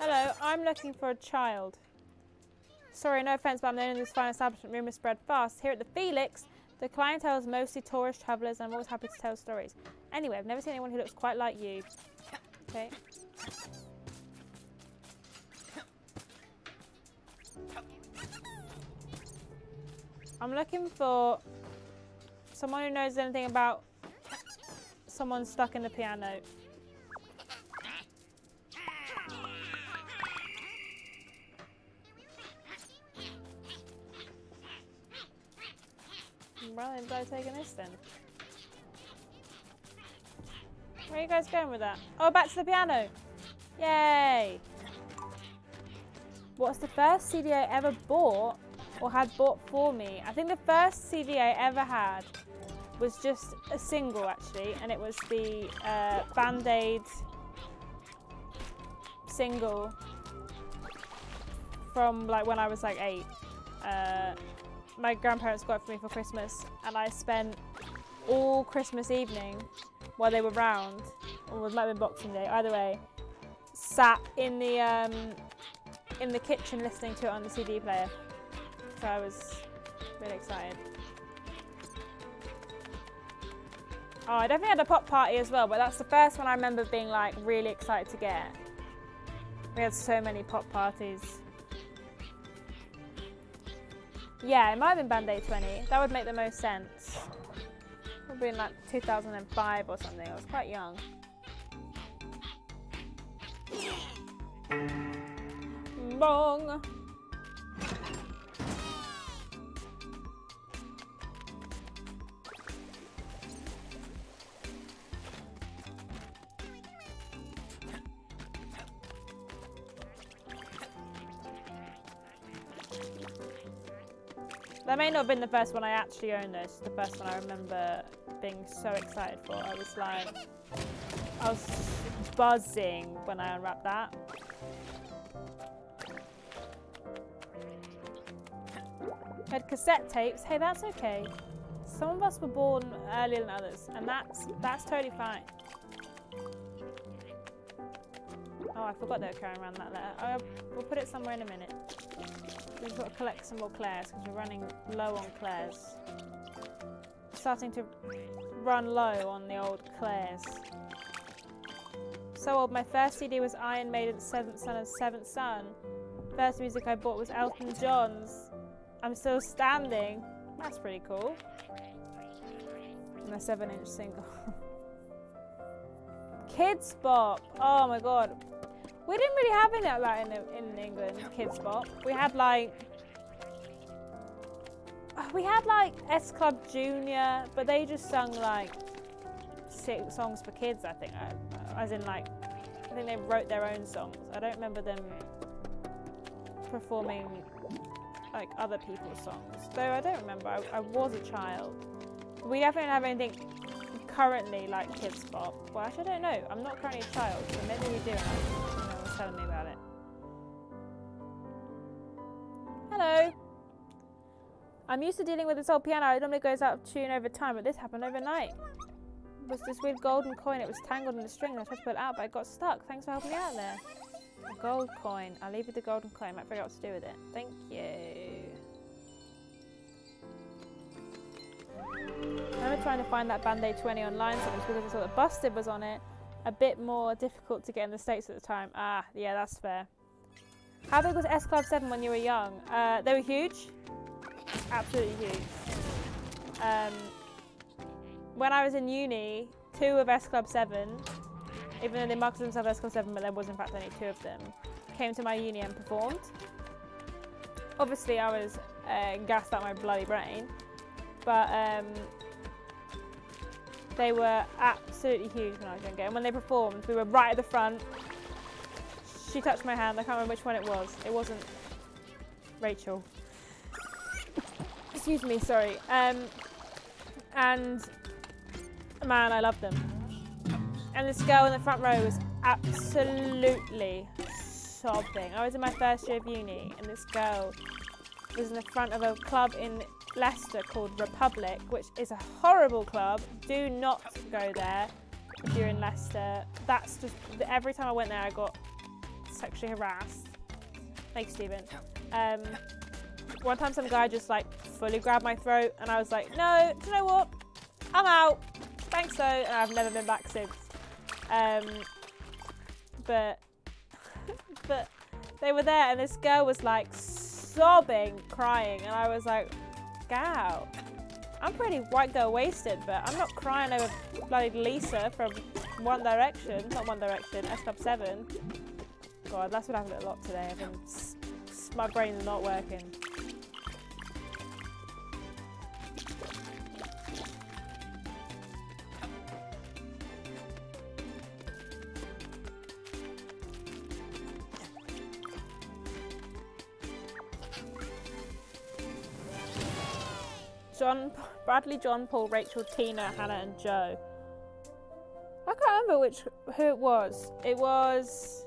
Hello, I'm looking for a child. Sorry, no offense, but I'm known in this fine establishment. Rumors spread fast. Here at the Felix, the clientele is mostly tourist travelers, and I'm always happy to tell stories. Anyway, I've never seen anyone who looks quite like you. Okay. I'm looking for someone who knows anything about someone stuck in the piano. Well, I'm glad I'm taking this then. Where are you guys going with that? Oh, back to the piano. Yay. What's the first C D I ever bought or had bought for me? I think the first C D I ever had was just a single, actually, and it was the uh, Band-Aid single from like when I was like eight. Uh, my grandparents got it for me for Christmas, and I spent all Christmas evening while they were round, or it might have been Boxing Day, either way, sat in the um, in the kitchen listening to it on the C D player. So I was really excited. Oh, I definitely had a pop party as well, but that's the first one I remember being like really excited to get. We had so many pop parties. Yeah, it might have been Band-Aid twenty. That would make the most sense. Probably in like two thousand five or something. I was quite young. Bong. That may not have been the first one I actually owned though, it's the first one I remember being so excited for. I was like, I was buzzing when I unwrapped that. I had cassette tapes, hey that's okay. Some of us were born earlier than others and that's, that's totally fine. Oh, I forgot they were carrying around that letter. I'll, we'll put it somewhere in a minute. We've got to collect some more Claires because we're running low on Claires. Starting to run low on the old Claires. So old, my first C D was Iron Maiden's Seventh Son and Seventh Son. First music I bought was Elton John's I'm Still Standing. That's pretty cool. And a seven inch single. Kids Bop. Oh my god. We didn't really have any of that in, in England, Kids Bop. We had like, we had like S Club Junior, but they just sung like six songs for kids, I think. As in like, I think they wrote their own songs. I don't remember them performing like other people's songs. Though I don't remember, I, I was a child. We definitely don't have anything currently like Kids Bop. Well, actually I don't know. I'm not currently a child, so maybe we do have. Telling me about it. Hello. I'm used to dealing with this old piano. It normally goes out of tune over time, but this happened overnight. was this weird golden coin. It was tangled in a string and I tried to pull it out, but it got stuck. Thanks for helping me out there. A gold coin. I'll leave you the golden coin. I might figure out what to do with it. Thank you. I remember trying to find that Band-Aid twenty online sometimes because I saw that Busted was on it. A bit more difficult to get in the States at the time. Ah, yeah, that's fair. How big was S Club seven when you were young? Uh, they were huge. Absolutely huge. Um, when I was in uni, two of S Club seven, even though they marketed themselves as S Club seven, but there was in fact only two of them, came to my uni and performed. Obviously, I was uh, gassed out my bloody brain, but um, they were absolutely huge when I was younger. And when they performed, we were right at the front. She touched my hand. I can't remember which one it was. It wasn't Rachel. Excuse me, sorry. Um, and man, I loved them. And this girl in the front row was absolutely sobbing. I was in my first year of uni, and this girl was in the front of a club in Leicester called Republic, which is a horrible club. Do not go there if you're in Leicester. That's just, every time I went there, I got sexually harassed. Thanks, Stephen. Um, one time some guy just like fully grabbed my throat and I was like, no, do you know what? I'm out. Thanks though. And I've never been back since. Um, but, but they were there and this girl was like sobbing, crying. And I was like, gow, I'm pretty white girl wasted, but I'm not crying over bloody Lisa from One Direction, not One Direction, S Club seven. God, that's what happened a lot today. I've been s s my brain's not working. John, Bradley, John, Paul, Rachel, Tina, Hannah, and Joe. I can't remember which who it was. It was.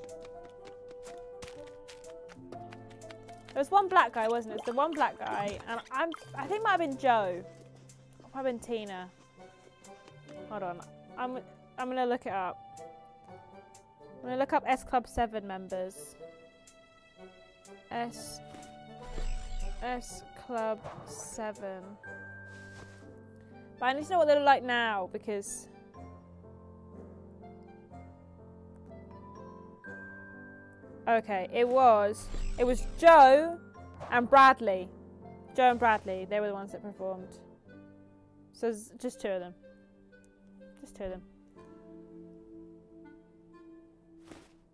There was one black guy, wasn't it? It's the one black guy, and I'm, I think it might have been Joe. It might have been Tina. Hold on, I'm, I'm gonna look it up. I'm gonna look up S Club seven members. S, S Club seven. But I need to know what they look like now, because okay, it was, it was Joe and Bradley. Joe and Bradley, they were the ones that performed. So just two of them. Just two of them.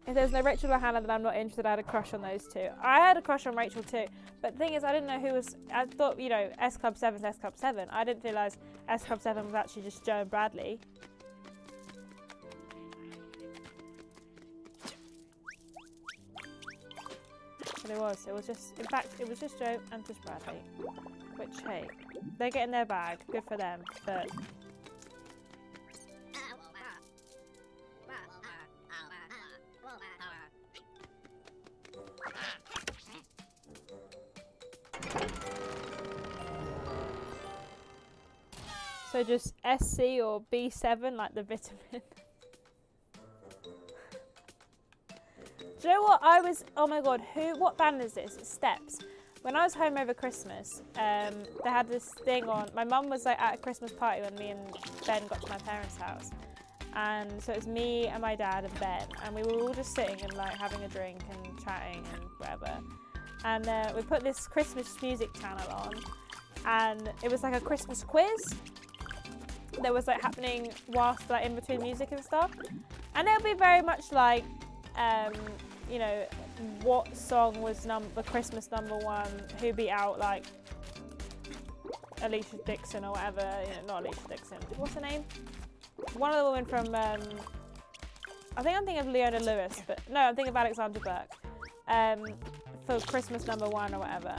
If there's no Rachel or Hannah, then I'm not interested. I had a crush on those two. I had a crush on Rachel too. But the thing is, I didn't know who was, I thought, you know, S Club seven's S Club seven. I didn't realise S Club seven was actually just Joe and Bradley. It was. It was just, in fact, it was just Joe and just Bradley. Which, hey, they're getting their bag. Good for them. But so just S C or B seven, like the vitamin. Do you know what I was, oh my god, who, what band is this? It's Steps. When I was home over Christmas, um, they had this thing on, my mum was like at a Christmas party when me and Ben got to my parents' house. And so it was me and my dad and Ben, and we were all just sitting and like having a drink and chatting and whatever. And uh, we put this Christmas music channel on, and it was like a Christmas quiz that was like happening whilst like in between music and stuff. And it'll be very much like, um, you know, what song was number Christmas number one, who beat out like Alicia Dixon or whatever, you know, not Alicia Dixon, what's her name? One of the women from, um, I think I'm thinking of Leona Lewis, but no, I'm thinking of Alexandra Burke, um, for Christmas number one or whatever.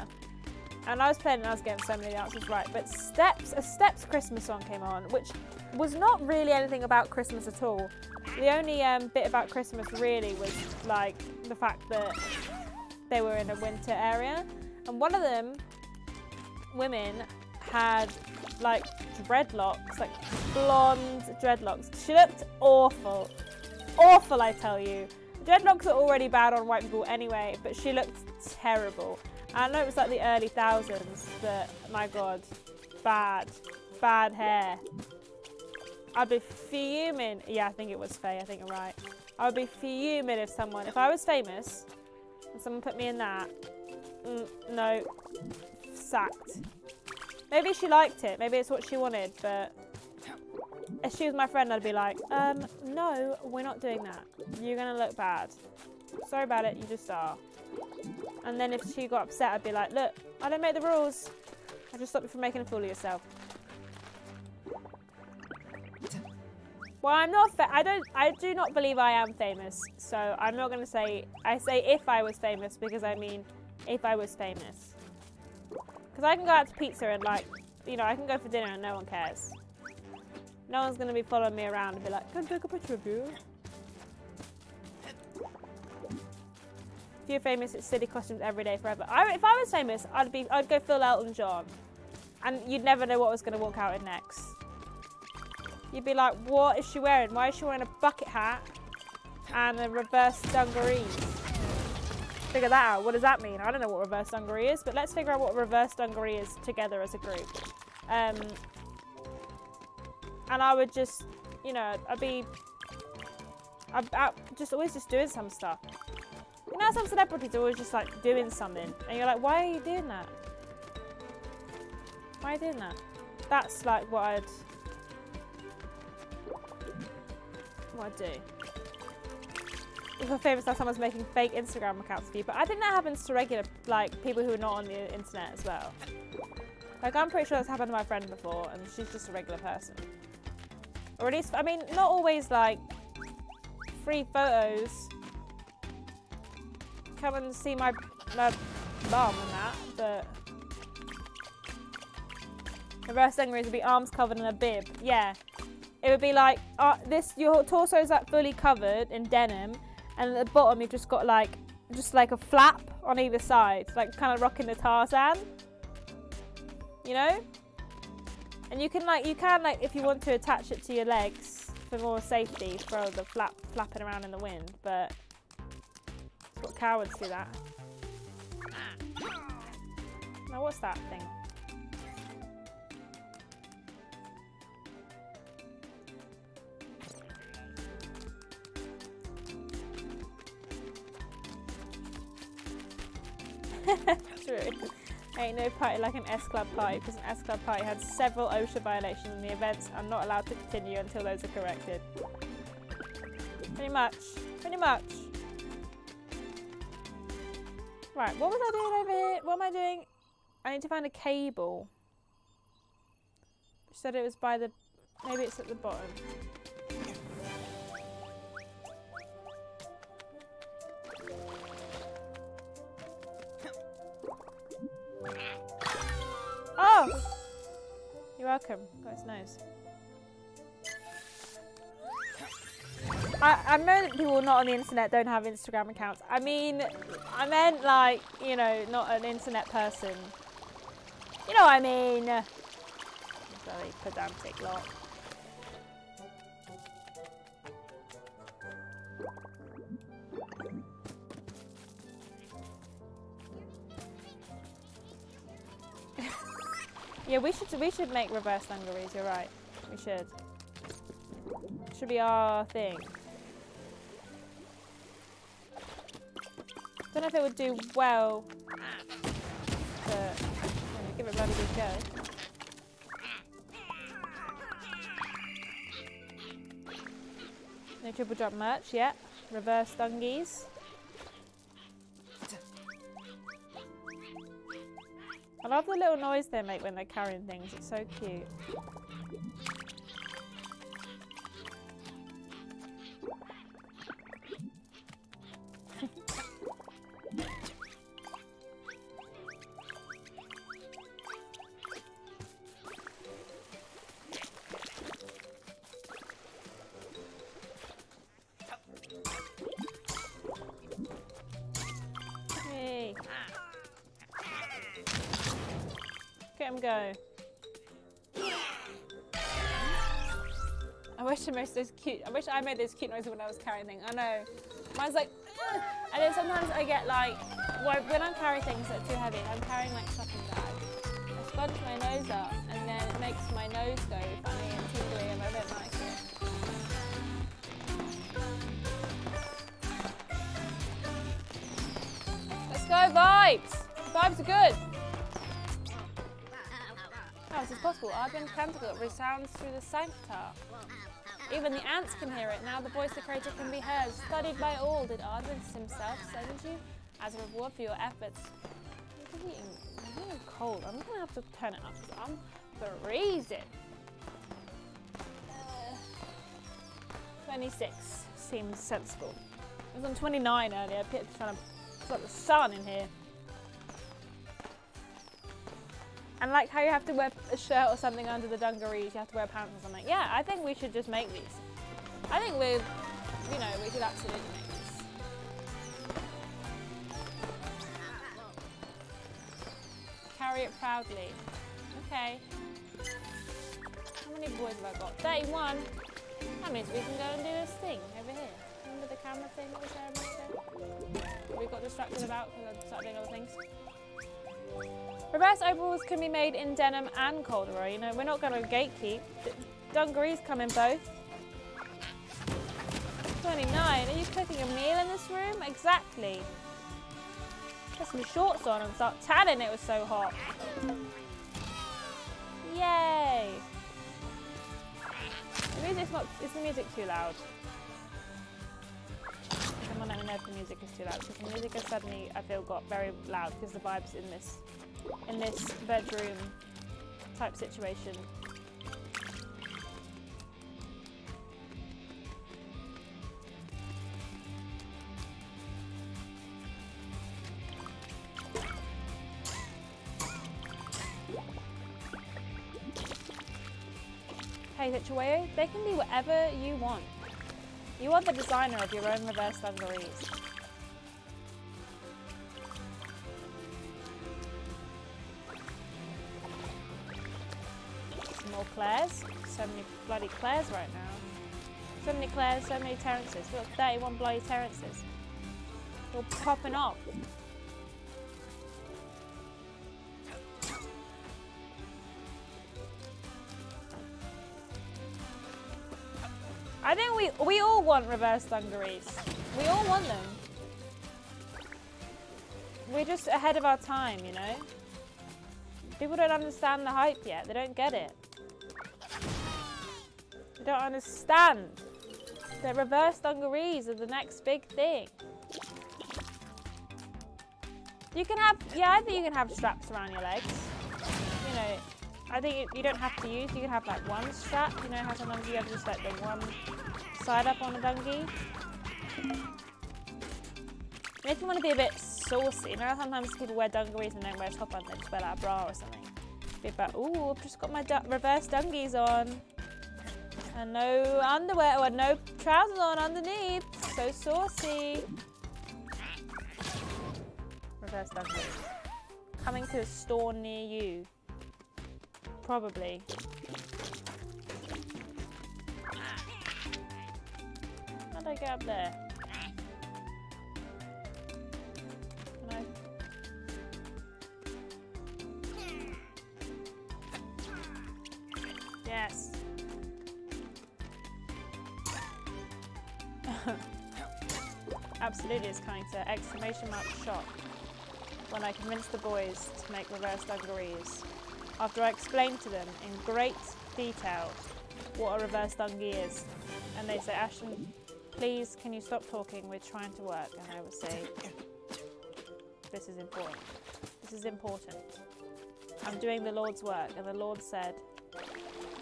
And I was playing and I was getting so many answers right, but Steps, a Steps Christmas song came on, which was not really anything about Christmas at all. The only um, bit about Christmas really was like the fact that they were in a winter area, and one of them, women, had like dreadlocks, like blonde dreadlocks. She looked awful. Awful, I tell you. Dreadlocks are already bad on white people anyway, but she looked terrible. I know it was like the early thousands, but my God, bad, bad hair. I'd be fuming. Yeah, I think it was Faye, I think you're right. I would be fuming if someone, if I was famous and someone put me in that, mm, no, sacked. Maybe she liked it, maybe it's what she wanted, but if she was my friend, I'd be like, um, no, we're not doing that. You're gonna look bad. Sorry about it, you just are. And then if she got upset, I'd be like, look, I don't make the rules. I just stop you from making a fool of yourself. Well, I'm not, fa I don't, I do not believe I am famous, so I'm not gonna say, I say if I was famous because I mean, if I was famous. Because I can go out to pizza and like, you know, I can go for dinner and no one cares. No one's gonna be following me around and be like, can I take a picture of you? If you're famous, it's silly costumes every day forever. I, if I was famous, I'd be, I'd go Phil Elton John, and you'd never know what was going to walk out in next. You'd be like, what is she wearing? Why is she wearing a bucket hat and a reverse dungaree? Figure that out. What does that mean? I don't know what reverse dungaree is, but let's figure out what reverse dungaree is together as a group. Um, and I would just, you know, I'd be, I'd, I'd just always just doing some stuff. You know, some celebrities are always just like doing something, and you're like, why are you doing that? Why are you doing that? That's like what I'd, what I'd do. If you're famous, that someone's making fake Instagram accounts for you, but I think that happens to regular, like people who are not on the internet as well. Like I'm pretty sure that's happened to my friend before, and she's just a regular person. Or at least, I mean, not always like free photos. Come and see my, my mum and that, but the reverse dungarees would be arms covered in a bib. Yeah, it would be like uh, this. Your torso is like fully covered in denim, and at the bottom you've just got like just like a flap on either side, like kind of rocking the Tarzan, you know. And you can like you can like if you want to attach it to your legs for more safety, throw the flap flapping around in the wind, but. What cowards do that. Now what's that thing? True. Ain't no party like an S Club party, because an S Club party had several OSHA violations and the events are not allowed to continue until those are corrected. Pretty much. Pretty much. Right, what was I doing over here? What am I doing? I need to find a cable. She said it was by the... Maybe it's at the bottom. Oh! You're welcome. Got his nose. I, I know that people not on the internet don't have Instagram accounts. I mean, I meant like, you know, not an internet person. You know what I mean? Very pedantic lot. Yeah, we should we should make reverse dungarees. You're right. We should. Should be our thing. Don't know if it would do well, but I'm gonna give it a bloody good go. No triple drop merch yet. Reverse dungies. I love the little noise they make when they're carrying things. It's so cute. Go. wish I made those cute. I wish I made those cute noises when I was carrying things. I know. Mine's like, ugh. And then sometimes I get like, when I'm carrying things that are too heavy, I'm carrying like shopping bags. I sponge my nose up, and then it makes my nose go funny and tingly, and I don't like it. Let's go, vibes. Vibes are good. How is this possible? I've been canticle that resounds through the Sanctar. Even the ants can hear it. Now the voice of the creator can be heard. Studied by all. Did Artemis himself send you as a reward for your efforts? I'm getting, I'm getting cold. I'm going to have to turn it up because I'm freezing. Uh, twenty-six seems sensible. I was on twenty-nine earlier. Peter's trying to put the sun in here. And like how you have to wear a shirt or something under the dungarees, you have to wear pants or something. Yeah, I think we should just make these. I think we, you know, we could absolutely make these. Carry it proudly. Okay. How many boys have I got? thirty-one. That means we can go and do this thing over here. Remember the camera thing that was there a minute ago? We got distracted about because I started doing other things. Reverse overalls can be made in denim and corduroy. You know, we're not going to gatekeep. Dungarees come in both. twenty-nine. Are you cooking a meal in this room? Exactly. Put some shorts on and start tanning. It was so hot. Yay! The music's not. Is the music too loud? Someone let me know if the music is too loud. Because the music has suddenly, I feel, got very loud because the vibes in this. in this bedroom type situation. Hey H O A O, they can be whatever you want. You are the designer of your own reverse dungarees. More Claires. So many bloody Claires right now. So many Claires, so many Terrences. We've got thirty-one bloody Terrences. We're popping up. I think we we all want reverse dungarees. We all want them. We're just ahead of our time, you know? People don't understand the hype yet. They don't get it. They don't understand that reverse dungarees are the next big thing. You can have, yeah, I think you can have straps around your legs. You know, I think you, you don't have to use, you can have like one strap. You know how sometimes you have just like the one side up on a dungie? And if you want to be a bit saucy, you know how sometimes people wear dungarees and don't wear a top on, they just wear like a bra or something. People are like, ooh, I've just got my du reverse dungies on. And no underwear, or no trousers on underneath. So saucy. Reverse dungarees. Coming to a store near you. Probably. How do I get up there? Can I? Yes. Absolutely, it's kind to exclamation mark shock when I convinced the boys to make reverse dungarees. After I explained to them in great detail what a reverse dungie is, and they say, Ashton, please can you stop talking? We're trying to work. And I would say, this is important. This is important. I'm doing the Lord's work. And the Lord said,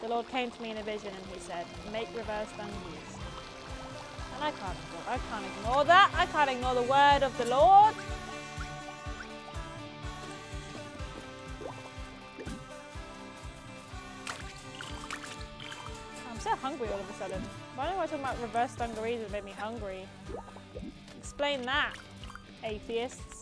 the Lord came to me in a vision and he said, make reverse dungies. I can't ignore, I can't ignore that. I can't ignore the word of the Lord. I'm so hungry all of a sudden. Why don't I talk about reverse dungarees that made me hungry? Explain that, atheists.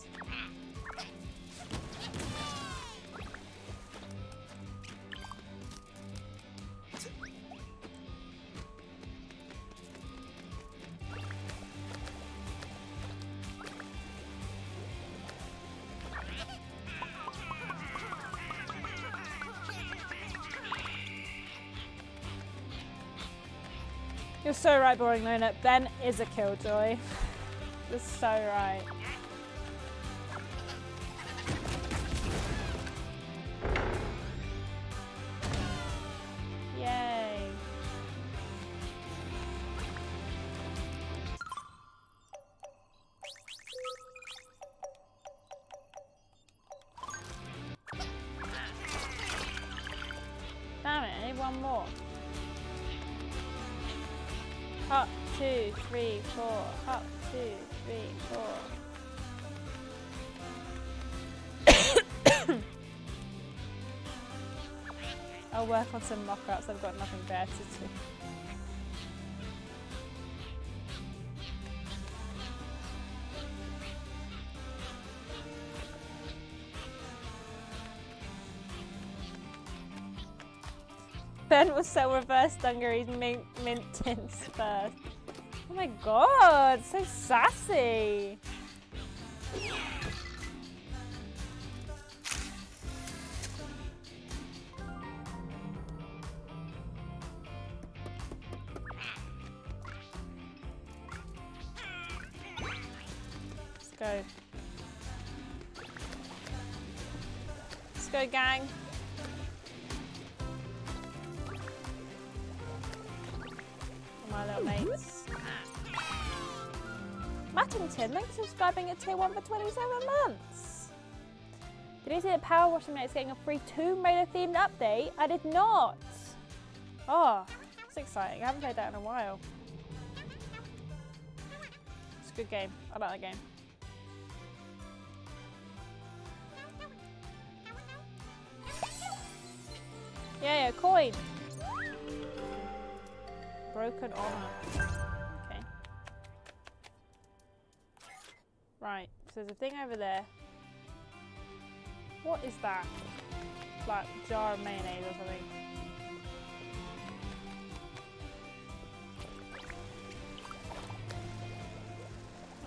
You're so right, Boring Luna. Ben is a killjoy. You're so right. Yay. Damn it, I need one more. Up, two, three, four. Up, two, three, four. I'll work on some mock-ups. I've got nothing better to do. Ben will sell reverse dungarees mint, mint tints first. Oh my god, so sassy. Let's go. Let's go, gang. My little mates. Mattington, thanks for subscribing at tier one for twenty-seven months. Did you see that Power Washing Mate's getting a free Tomb Raider themed update? I did not. Oh, it's exciting. I haven't played that in a while. It's a good game. I like that game. Yeah, a coin. Broken armor. Okay. Right, so there's a thing over there. What is that? Like a jar of mayonnaise or something.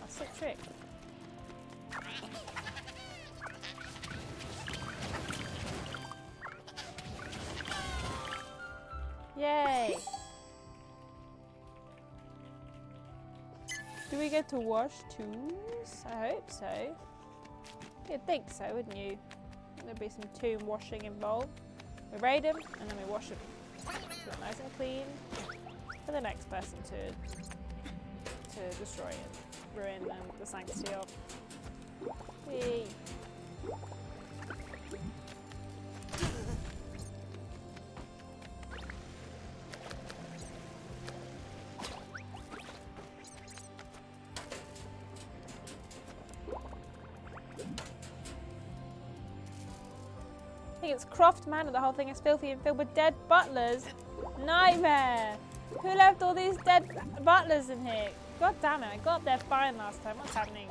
Oh, sick trick. Yay! Do we get to wash tombs? I hope so. You'd think so, wouldn't you? There'd be some tomb washing involved. We raid them and then we wash them. Got nice and clean for the next person to to destroy it, ruin um, the sanctity of. Whee. It's Croft Manor. The whole thing is filthy and filled with dead butlers. Nightmare. Who left all these dead butlers in here? God damn it! I got up there fine last time. What's happening?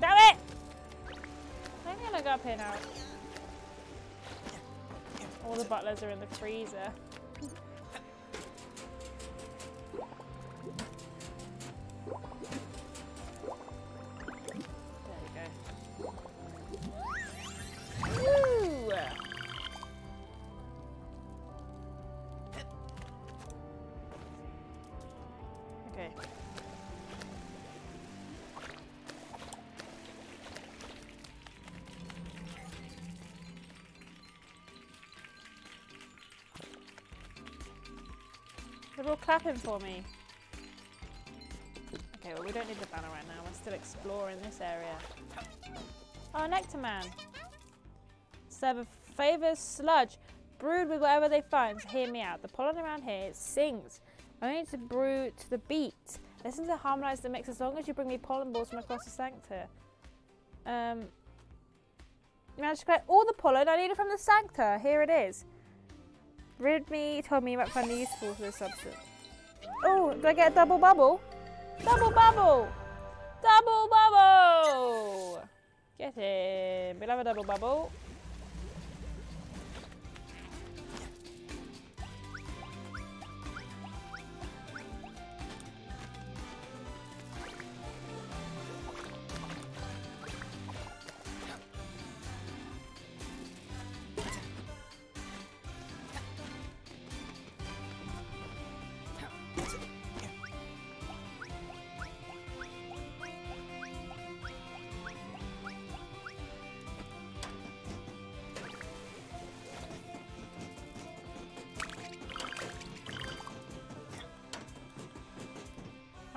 Damn it! I'm gonna go up here now. All the butlers are in the freezer. They're all clapping for me. Okay, well we don't need the banner right now. We're still exploring this area. Oh, Nectar Man. Serve a favourite sludge. Brewed with whatever they find. So hear me out. The pollen around here sings. I need to brew to the beat. Listen to harmonise the mix as long as you bring me pollen balls from across the Sanctar. Um, managed to collect all the pollen. I need it from the Sanctar. Here it is. Ridney told me you might find it useful for this substance. Oh, do I get a double bubble? Double bubble! Double bubble! Get him. We'll have a double bubble.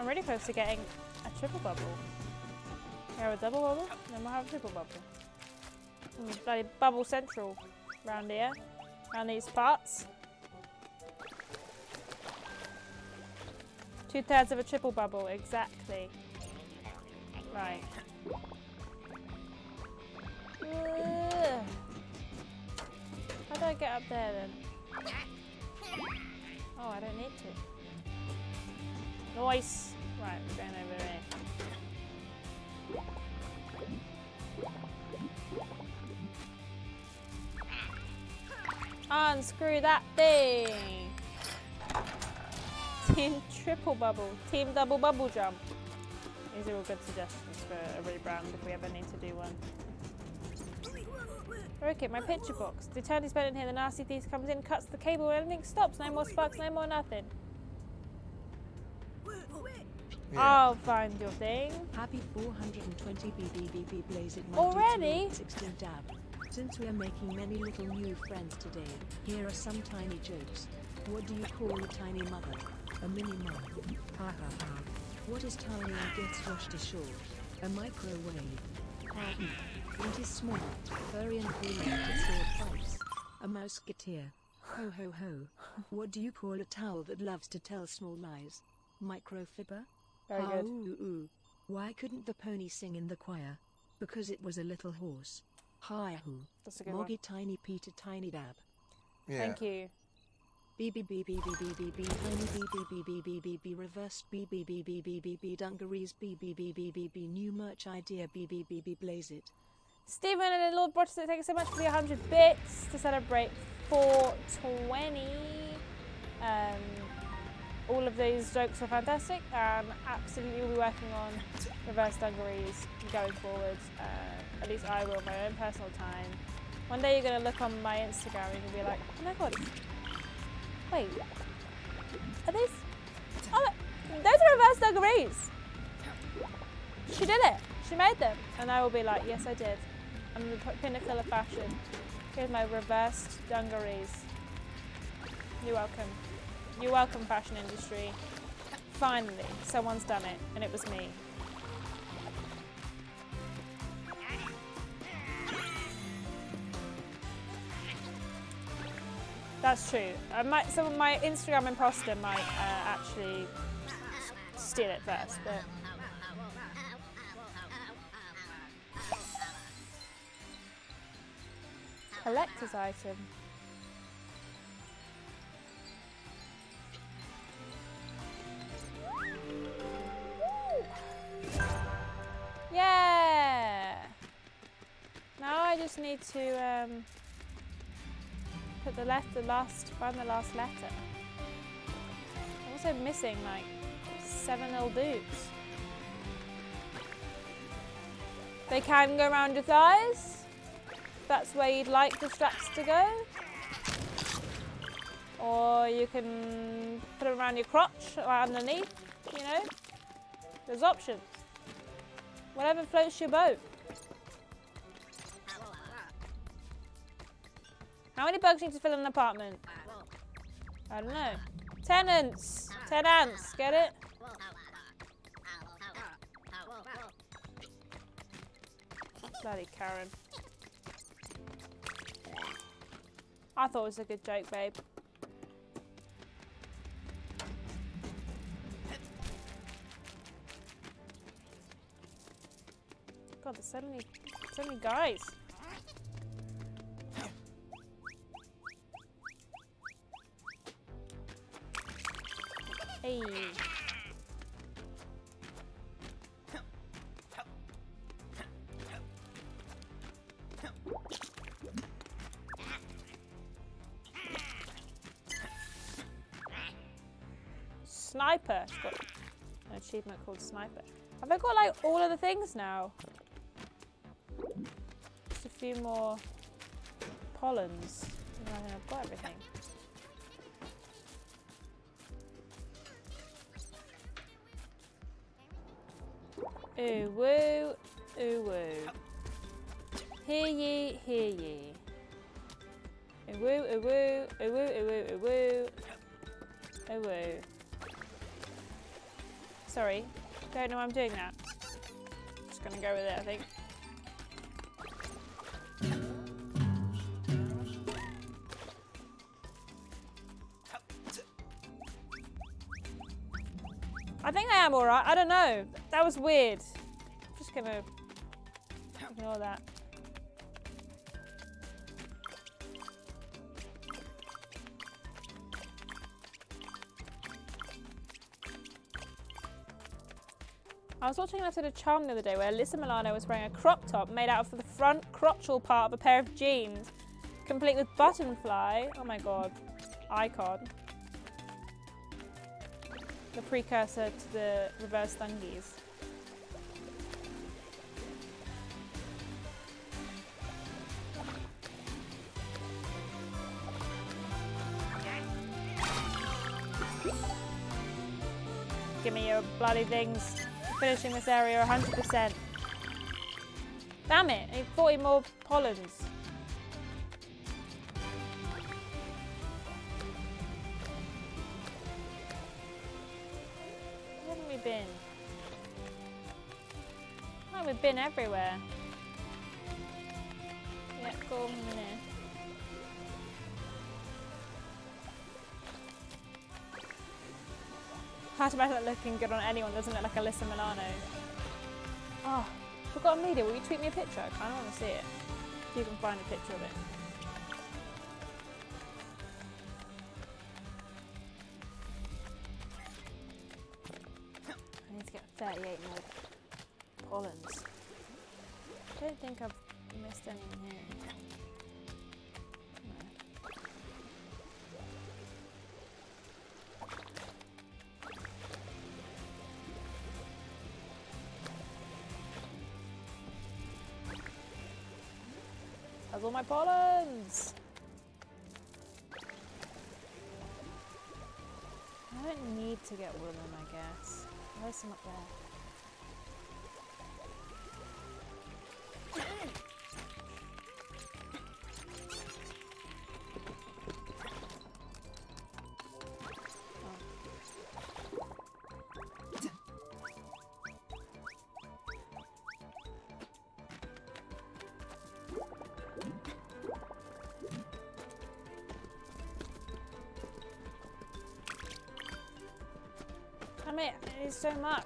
I'm really close to getting a triple bubble. We have a double bubble, and then we'll have a triple bubble. Mm, bloody bubble central round here, around these parts. Two thirds of a triple bubble, exactly. Right. Ugh. How do I get up there then? Oh, I don't need to. Nice. Right, we're going over here. Unscrew that thing. Team triple bubble, team double bubble jump. These are all good suggestions for a rebrand if we ever need to do one. Okay, my picture box. The turn is bent in here, the nasty thief comes in, cuts the cable, and everything stops. No more sparks, no more nothing. Yeah. I'll find your thing. Happy four hundred twenty B B B B blazing. Already? sixteen dab. Since we are making many little new friends today, here are some tiny jokes. What do you call a tiny mother? A mini mom. Ha ha ha. What is tiny and gets washed ashore? A microwave. Pardon. What is small, furry and cool and sword pipes? A mouseketeer. Ho ho ho. What do you call a towel that loves to tell small lies? Microfiber? Very good. Ooh, ooh. Why couldn't the pony sing in the choir? Because it was a little horse. Hi-hoo. That's a good one. Moggy tiny Peter tiny dab. Yeah. Thank you. B B B B B B B B tiny B B B B B B B reversed B B B B B B B dungarees B B B B B B new merch idea B B B B blaze it. Stephen and Lord Botterson, thank you so much for the one hundred bits to celebrate four twenty. Um... All of these jokes are fantastic and absolutely will be working on reverse dungarees going forward. Uh, at least I will, my own personal time. One day you're going to look on my Instagram and you'll be like, oh my god, wait, are these? Oh, those are reverse dungarees. She did it, she made them. And I will be like, yes I did. I'm the pinnacle of fashion. Here's my reversed dungarees. You're welcome. You're welcome, fashion industry. Finally, someone's done it, and it was me. That's true. I might, some of my Instagram imposter might uh, actually steal it first, but. Collector's item. Yeah! Now I just need to um, put the left, the last, find the last letter. I'm also missing like seven old dudes. They can go around your thighs. That's where you'd like the straps to go. Or you can put them around your crotch or underneath, you know. There's options. Whatever floats your boat. How many bugs need to fill in an apartment? I don't know. Tenants! Ten ants, get it? Bloody Karen. I thought it was a good joke, babe. God, there's so many, so many guys. Hey. Sniper. She's got an achievement called Sniper. Have I got like all of the things now? Few more pollens, and I think I've got everything. Ooh woo, ooh woo. Hear ye, hear ye. Ooh woo, ooh woo, ooh woo, ooh woo, ooh woo, ooh woo. Sorry, don't know why I'm doing that. Just gonna go with it, I think. I think I am all right. I don't know. That was weird. I'm just gonna ignore that. I was watching an episode of Charm the other day where Alyssa Milano was wearing a crop top made out of the front crotchal part of a pair of jeans, complete with buttonfly. Oh my god, icon. The precursor to the reverse dungies. Give me your bloody things. Finishing this area one hundred percent. Damn it, I need forty more pollens. Where haven't we been? Oh, we've been everywhere. Yeah, go on in here. Hard to imagine that looking good on anyone, doesn't look like Alyssa Milano. Oh, forgotten media, will you tweet me a picture? I kind of want to see it. If you can find a picture of it. I need to get thirty-eight more pollens. I don't think I've missed any here. All my pollens. I don't need to get woollen, I guess. Where's some up there? So much.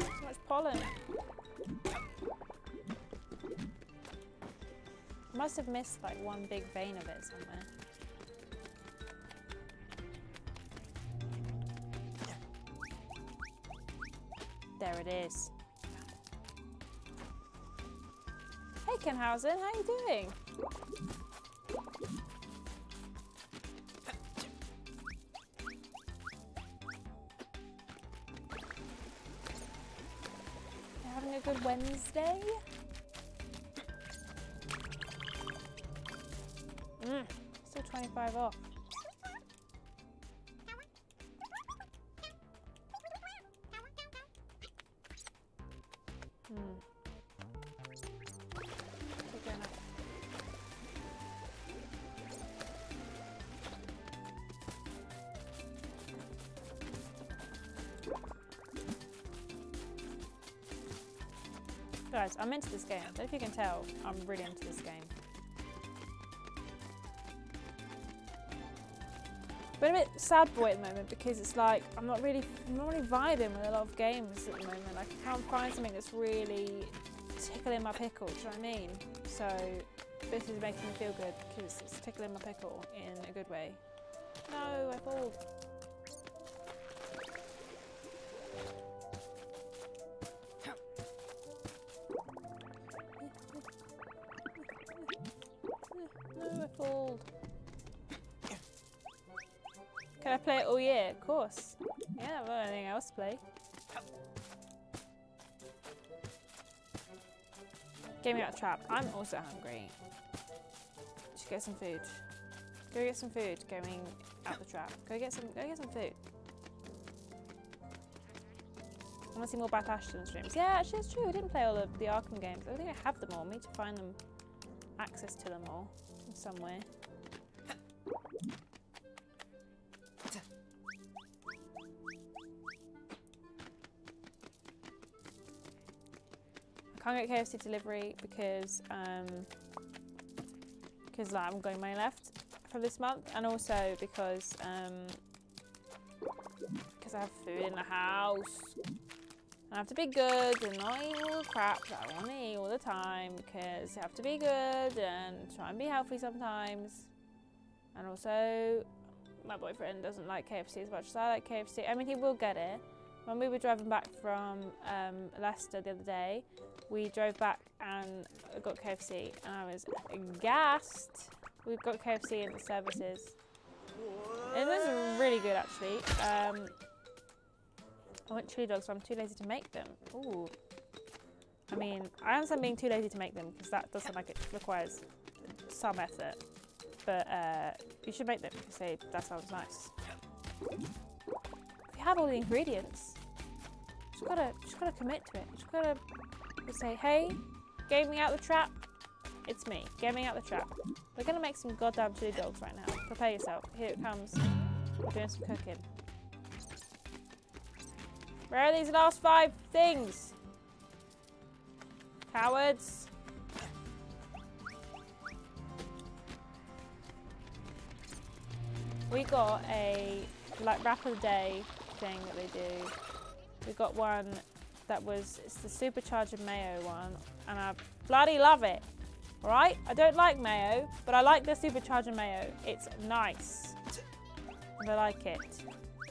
So much pollen. I must have missed like one big vein of it somewhere. There it is. Hey Kenhausen, how are you doing? Wednesday? Mm, still twenty-five off. Hmm. Guys, I'm into this game. I don't know if you can tell, I'm really into this game. But I'm a bit sad boy at the moment because it's like I'm not really, I'm not really vibing with a lot of games at the moment. Like I can't find something that's really tickling my pickle. Do you know what I mean? So this is making me feel good because it's tickling my pickle in a good way. No, I fall. Play it all year, of course. Yeah, I've got anything else to play. Game out trap. I'm also hungry. Should get some food. Go get some food. Going out the trap. Go get some. Go get some food. I want to see more Back Ashton streams. Yeah, actually, it's true. I didn't play all of the Arkham games. I think I have them all. I need to find them, access to them all in some way. Can't get K F C delivery because um, because like, I haven't got money left for this month, and also because um, because I have food in the house. I have to be good and not eat all the crap that I want to eat all the time, because I have to be good and try and be healthy sometimes. And also, my boyfriend doesn't like K F C as much as I like K F C. I mean, he will get it. When we were driving back from um, Leicester the other day, we drove back and got K F C, and I was gassed. We've got K F C in the services. It was really good, actually. Um, I want chili dogs, but I'm too lazy to make them. Ooh. I mean, I understand being too lazy to make them, because that doesn't like it requires some effort. But uh, you should make them, because they, that sounds nice. We had all the ingredients. Just gotta, just gotta commit to it. Just gotta say, hey, get me out the trap. It's me. Get me out the trap. We're gonna make some goddamn chili dogs right now. Prepare yourself. Here it comes. We're doing some cooking. Where are these last five things? Cowards. We got a like wrap of the day thing that they do. We got one that was, it's the supercharged mayo one, and I bloody love it. All right, I don't like mayo, but I like the supercharged mayo. It's nice, and I like it.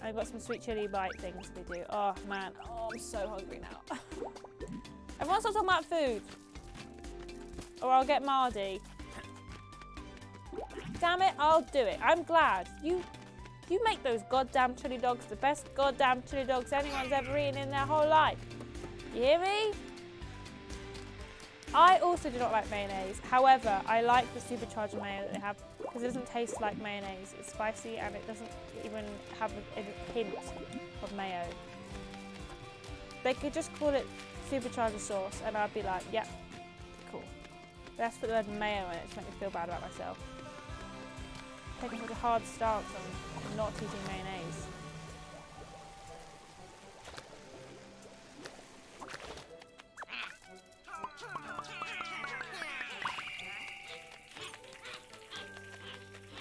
I've got some sweet chili bite things they do. Oh man, oh, I'm so hungry now. Everyone stop talking about food. Or I'll get Mardy. Damn it, I'll do it. I'm glad. You you make those goddamn chili dogs the best goddamn chili dogs anyone's ever eaten in their whole life. You hear me? I also do not like mayonnaise. However, I like the supercharged mayo that they have, because it doesn't taste like mayonnaise. It's spicy and it doesn't even have a, a hint of mayo. They could just call it supercharged sauce and I'd be like, yep, cool. That's for the word mayo and it just makes me feel bad about myself. Taking such a hard stance on not eating mayonnaise.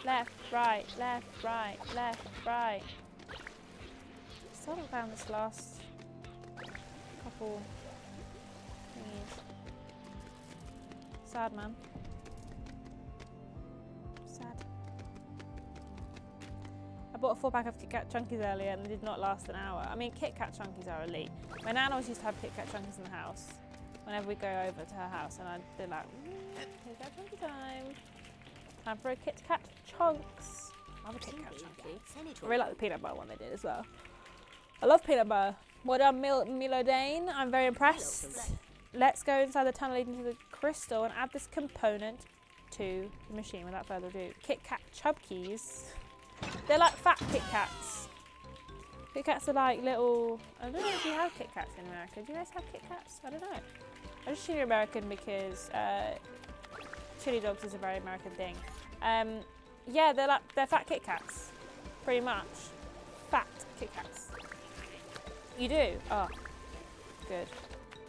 Left, right, left, right, left, right. Still haven't found this last couple thingies. Sad, man. Sad. I bought a four pack of Kit Kat Chunkies earlier and they did not last an hour. I mean, Kit Kat Chunkies are elite. My nan always used to have Kit Kat Chunkies in the house whenever we go over to her house, and I'd be like, mm, Kit Kat Chunky time. Time for a Kit Kat Chunks. I love a Kit Kat Chunky. I really like the peanut butter one they did as well. I love peanut butter. Well done, Mil Milo Dane. I'm very impressed. Let's go inside the tunnel leading to the crystal and add this component to the machine without further ado. Kit Kat Chunkies. They're like fat Kit Kats. Kit Kats are like little... I don't know if you have Kit Kats in America. Do you guys have Kit Kats? I don't know. I just assume you're American because... Uh, chili dogs is a very American thing. Um, yeah, they're like they're fat Kit Kats, pretty much. Fat Kit Kats. You do? Oh, good.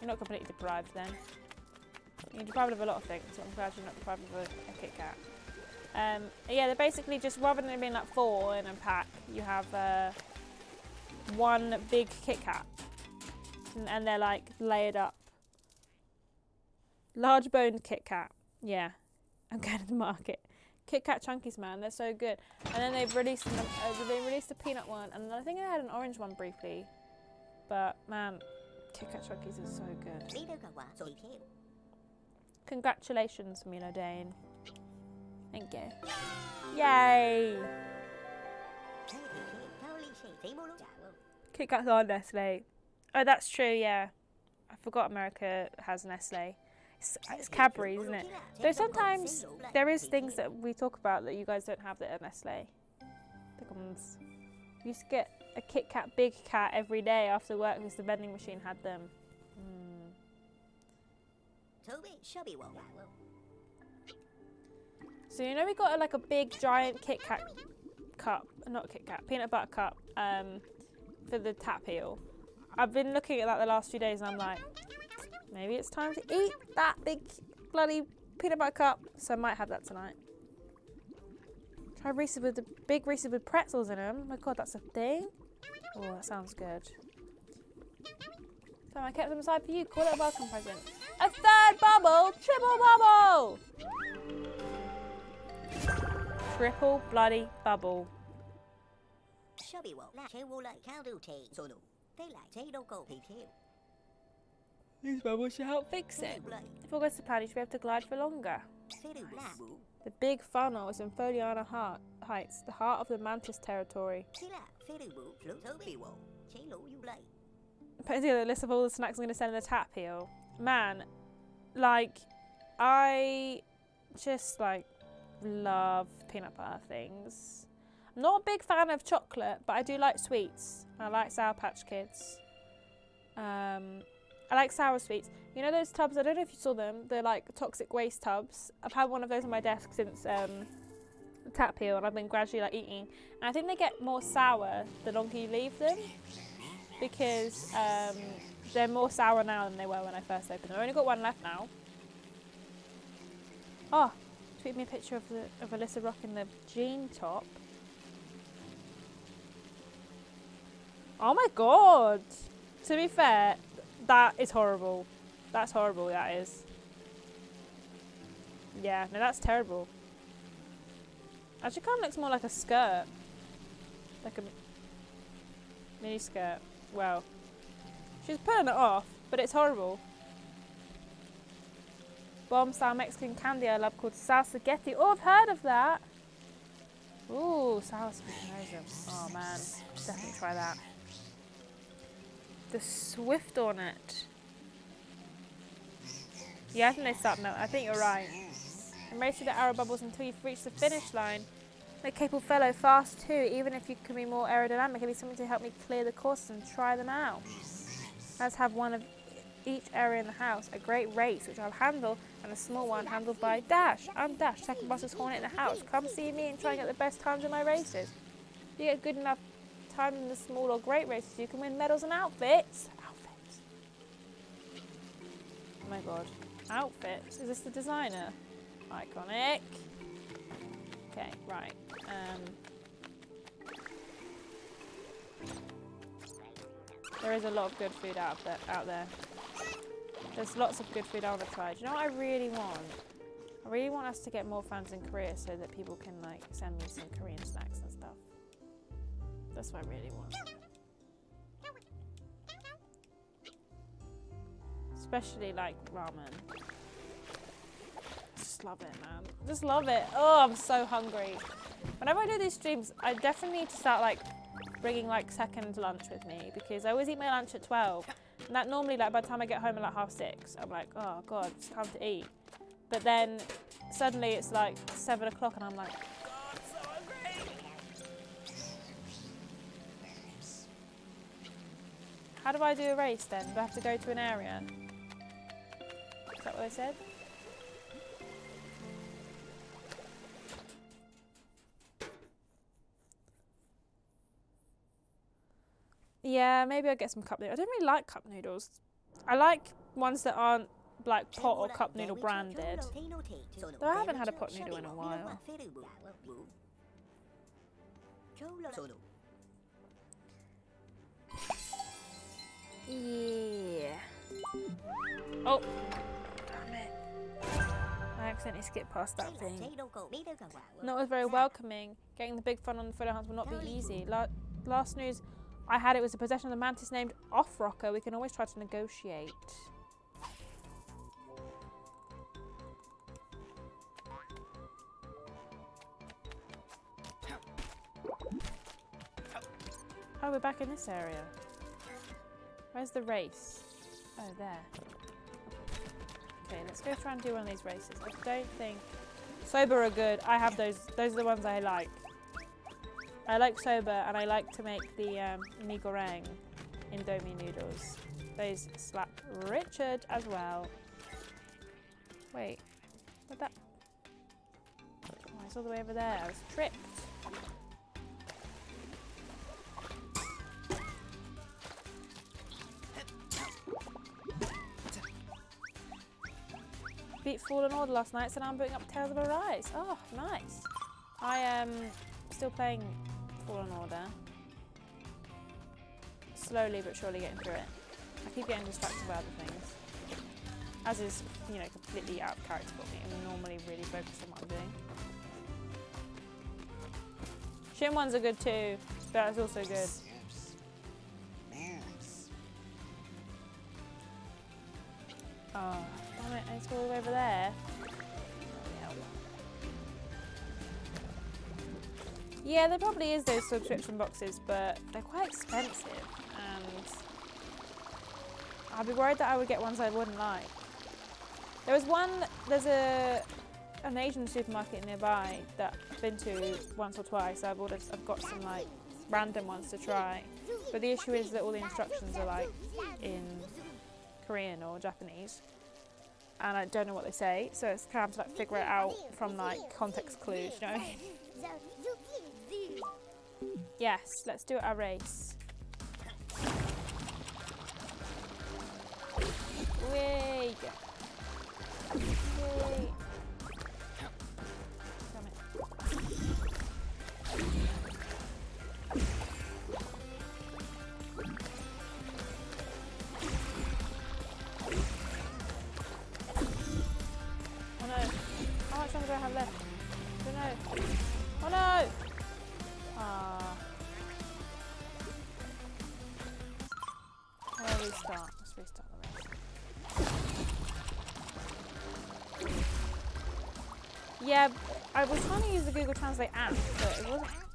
You're not completely deprived then. You're deprived of a lot of things, so I'm glad you're not deprived of a, a Kit Kat. Um, yeah, they're basically just, rather than being like four in a pack, you have uh, one big Kit Kat, and, and they're like layered up. Large boned Kit Kat. Yeah, I'm going to the market. Kit Kat Chunkies, man, they're so good. And then they've released them, uh, they released the peanut one, and I think I had an orange one briefly. But man, Kit Kat Chunkies is so good. Congratulations, Milo Dane. Thank you. Yay! Kit Kats are Nestle. Oh, that's true. Yeah, I forgot America has Nestle. It's Cadbury, isn't it? Though sometimes there is things that we talk about that you guys don't have that are Nestle. The ones. You used to get a Kit Kat Big Cat every day after work because the vending machine had them. Mm. So you know we got a, like a big giant Kit Kat cup, not Kit Kat, peanut butter cup um, for the tap heel. I've been looking at that the last few days and I'm like, Maybe it's time to eat that big bloody peanut butter cup. So I might have that tonight. Try Reese's with the big Reese's with pretzels in them. Oh my god, that's a thing. Oh, that sounds good. So I kept them aside for you. Call it a welcome present. A third bubble, triple bubble. Triple bloody bubble. These bubbles should help fix it. If all goes to plan, you should be able to glide for longer. Nice. The big funnel is in Foliana Heart Heights, the heart of the Mantis territory. Put together a list of all the snacks I'm going to send in the tap heel. Man, like, I just, like, love peanut butter things. I'm not a big fan of chocolate, but I do like sweets. I like Sour Patch Kids. Um, I like sour sweets. You know those tubs, I don't know if you saw them, they're like toxic waste tubs. I've had one of those on my desk since um, tap heel, and I've been gradually like eating. And I think they get more sour the longer you leave them, because um, they're more sour now than they were when I first opened them. I've only got one left now. Oh, tweet me a picture of, the, of Alyssa rocking the jean top. Oh my god! To be fair, that is horrible. That's horrible, that is. Yeah, no, that's terrible. Actually, kind of looks more like a skirt. Like a mini skirt. Well, she's pulling it off, but it's horrible. Bomb-style Mexican candy I love called Salsagheti. Oh, I've heard of that. Ooh, sour sweet nose. Oh man, definitely try that. The Swift on it. Yeah, I think they start melting. I think you're right. And race through the arrow bubbles until you've reached the finish line. Make capable fellow fast too, even if you can be more aerodynamic. It'll be something to help me clear the course and try them out. Let's have one of each area in the house, a great race, which I'll handle, and a small one handled by Dash. I'm Dash, second boss's hornet in the house. Come see me and try and get the best times in my races. If you get good enough time in the small or great races, you can win medals and outfits. Outfits. Oh my god. Outfits? Is this the designer? Iconic. Okay, right. Um, there is a lot of good food out there. Out there. There's lots of good food I want to try. Do you know what I really want? I really want us to get more fans in Korea so that people can like send me some Korean snacks and stuff. That's what I really want. Especially like ramen. Just love it, man. Just love it. Oh, I'm so hungry. Whenever I do these streams, I definitely need to start like bringing like second lunch with me, because I always eat my lunch at twelve. And that normally, like by the time I get home at like half six, I'm like, oh god, it's time to eat. But then suddenly it's like seven o'clock and I'm like, god, I'm so hungry. How do I do a race then? Do I have to go to an area? Is that what I said? Yeah, maybe I'll get some cup noodles. I don't really like cup noodles. I like ones that aren't like pot or cup noodle branded. Though I haven't had a pot noodle in a while. Yeah. Oh, damn it. I accidentally skipped past that thing. Not was very welcoming. Getting the big fun on the foot of hands will not be easy. La last news I had, it was the possession of the mantis named Off Rocker. We can always try to negotiate. Oh, we're back in this area. Where's the race? Oh, there. Okay, let's go try and do one of these races. I don't think Sober are good. I have those. Those are the ones I like. I like soba, and I like to make the um, mee goreng indomie noodles. Those slap Richard as well. Wait, what that? Oh, it's all the way over there. I was tripped. Beat Fallen Order last night, so now I'm booting up Tales of Arise. Oh, nice. I am um, still playing Fallen Order. Slowly but surely getting through it. I keep getting distracted by other things. As is, you know, completely out of character for me. I'm normally really focused on what I'm doing. Shin ones are good too, but that's also good. Oh, damn it, I need to go all the way over there. Yeah, there probably is those subscription boxes, but they're quite expensive, and I'd be worried that I would get ones I wouldn't like. There was one, there's a an Asian supermarket nearby that I've been to once or twice. I've ordered, I've got some like random ones to try, but the issue is that all the instructions are like in Korean or Japanese, and I don't know what they say, so it's kind of like figure it out from like context clues, you know what I mean? Yes, let's do our race. Way. Way. How much longer do I have left? I don't know. Oh no! Ah. Let's restart. Let's restart the race. Yeah, I was trying to use the Google Translate app, but it wasn't.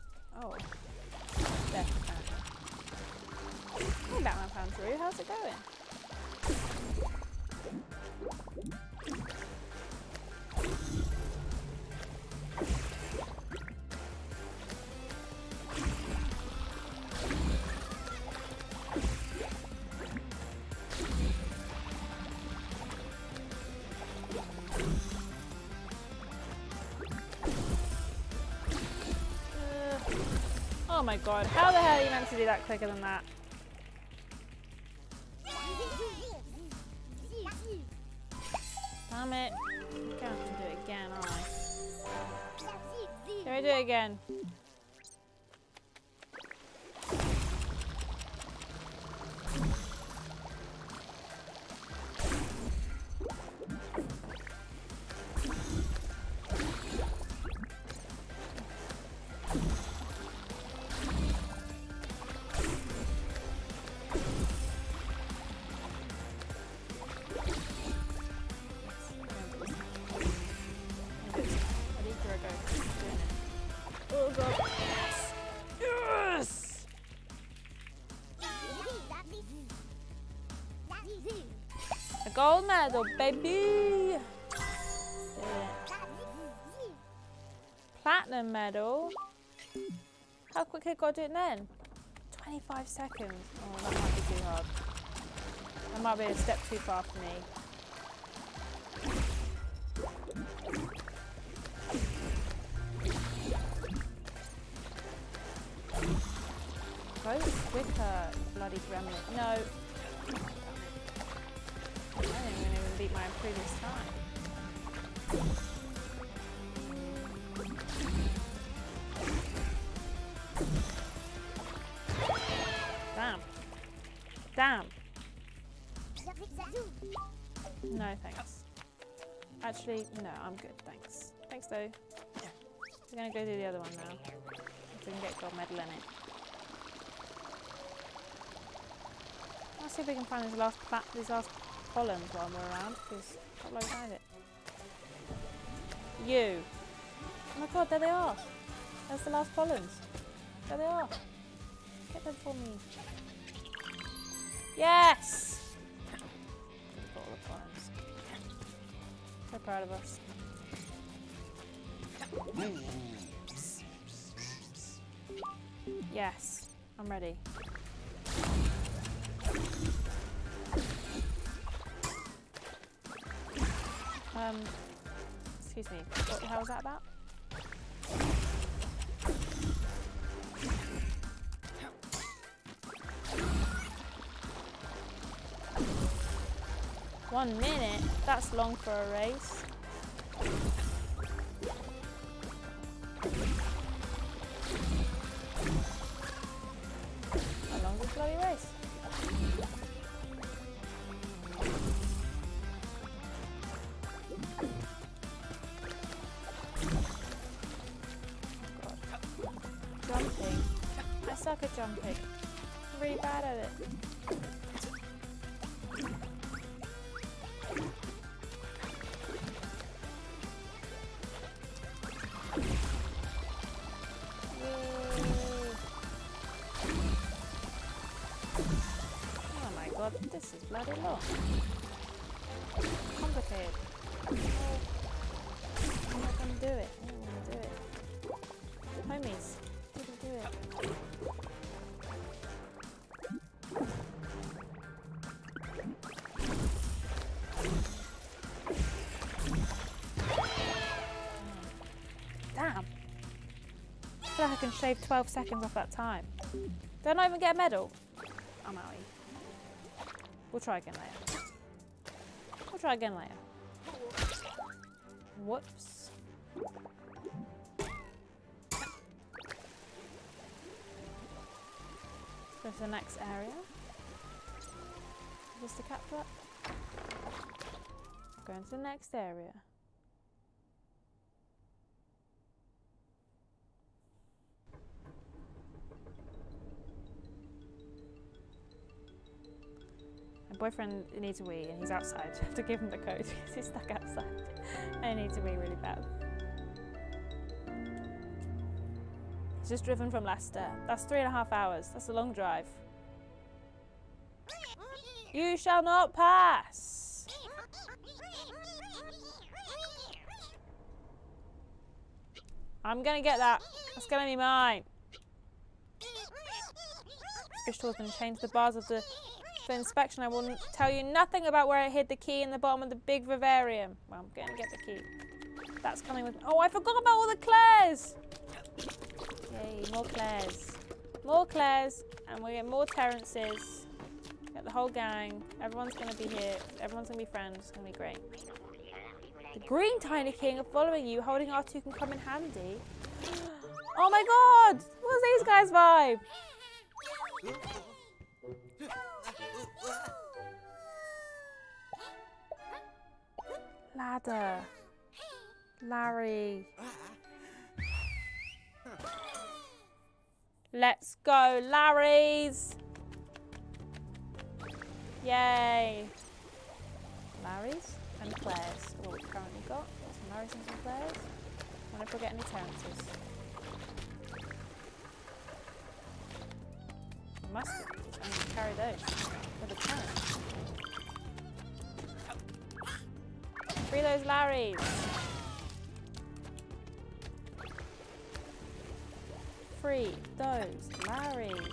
Oh. There. Hey, Batman found through. How's it going? Oh my god, how the hell are you meant to do that quicker than that? Damn it. I'm gonna have to do it again, aren't I? Can we do it again? Gold medal, baby! Platinum medal? How quickly got to do it then? twenty-five seconds. Oh, that might be too hard. That might be a step too far for me. Go quicker, bloody gremlin. No. I didn't even beat my previous time. Damn. Damn. No, thanks. Actually, no, I'm good, thanks. Thanks, though. We're gonna go do the other one now. If we can get gold medal in it. Let's see if we can find this last plat, this last column while we're around, because I've got to find it. You. Oh my god, there they are. That's the last columns. There they are. Get them for me. Yes! We've got all the columns. So proud of us. Yes, I'm ready. Um, excuse me, what the hell was that about? One minute? That's long for a race. A long bloody race. Jumping. I suck at jumping. I'm really bad at it. Bloody long. Complicated. Oh, I'm not gonna do it. I'm not gonna do it. Homies, didn't do it. Damn. I feel like I can shave twelve seconds off that time. Don't I even get a medal? I'm out here. We'll try again later. We'll try again later. Whoops. Let's go to the next area. Just to catch up. Going to the next area. Boyfriend needs a wee and he's outside. I have to give him the code because he's stuck outside. I need to wee really bad. He's just driven from Leicester. That's three and a half hours. That's a long drive. You shall not pass. I'm gonna get that. That's gonna be mine. Fish Torpen changed the bars of the inspection. I will tell you nothing about where I hid the key in the bottom of the big vivarium. Well, I'm gonna get the key. That's coming with. Oh, I forgot about all the Claires! Yay, more Claires. More Claires, and we'll get more Terrences. Get the whole gang. Everyone's gonna be here. Everyone's gonna be friends. It's gonna be great. The green Tinykin are following you. Holding R two can come in handy. Oh my god! What's these guys' vibe? Ladder. Larry. Let's go, Larry's. Yay. Larry's and Claire's are what we've currently got. Got some Larry's and some Claire's. I wonder if we'll get any Terrences. I must I'm gonna carry those with a Terrence. Free those Larrys! Free those Larrys!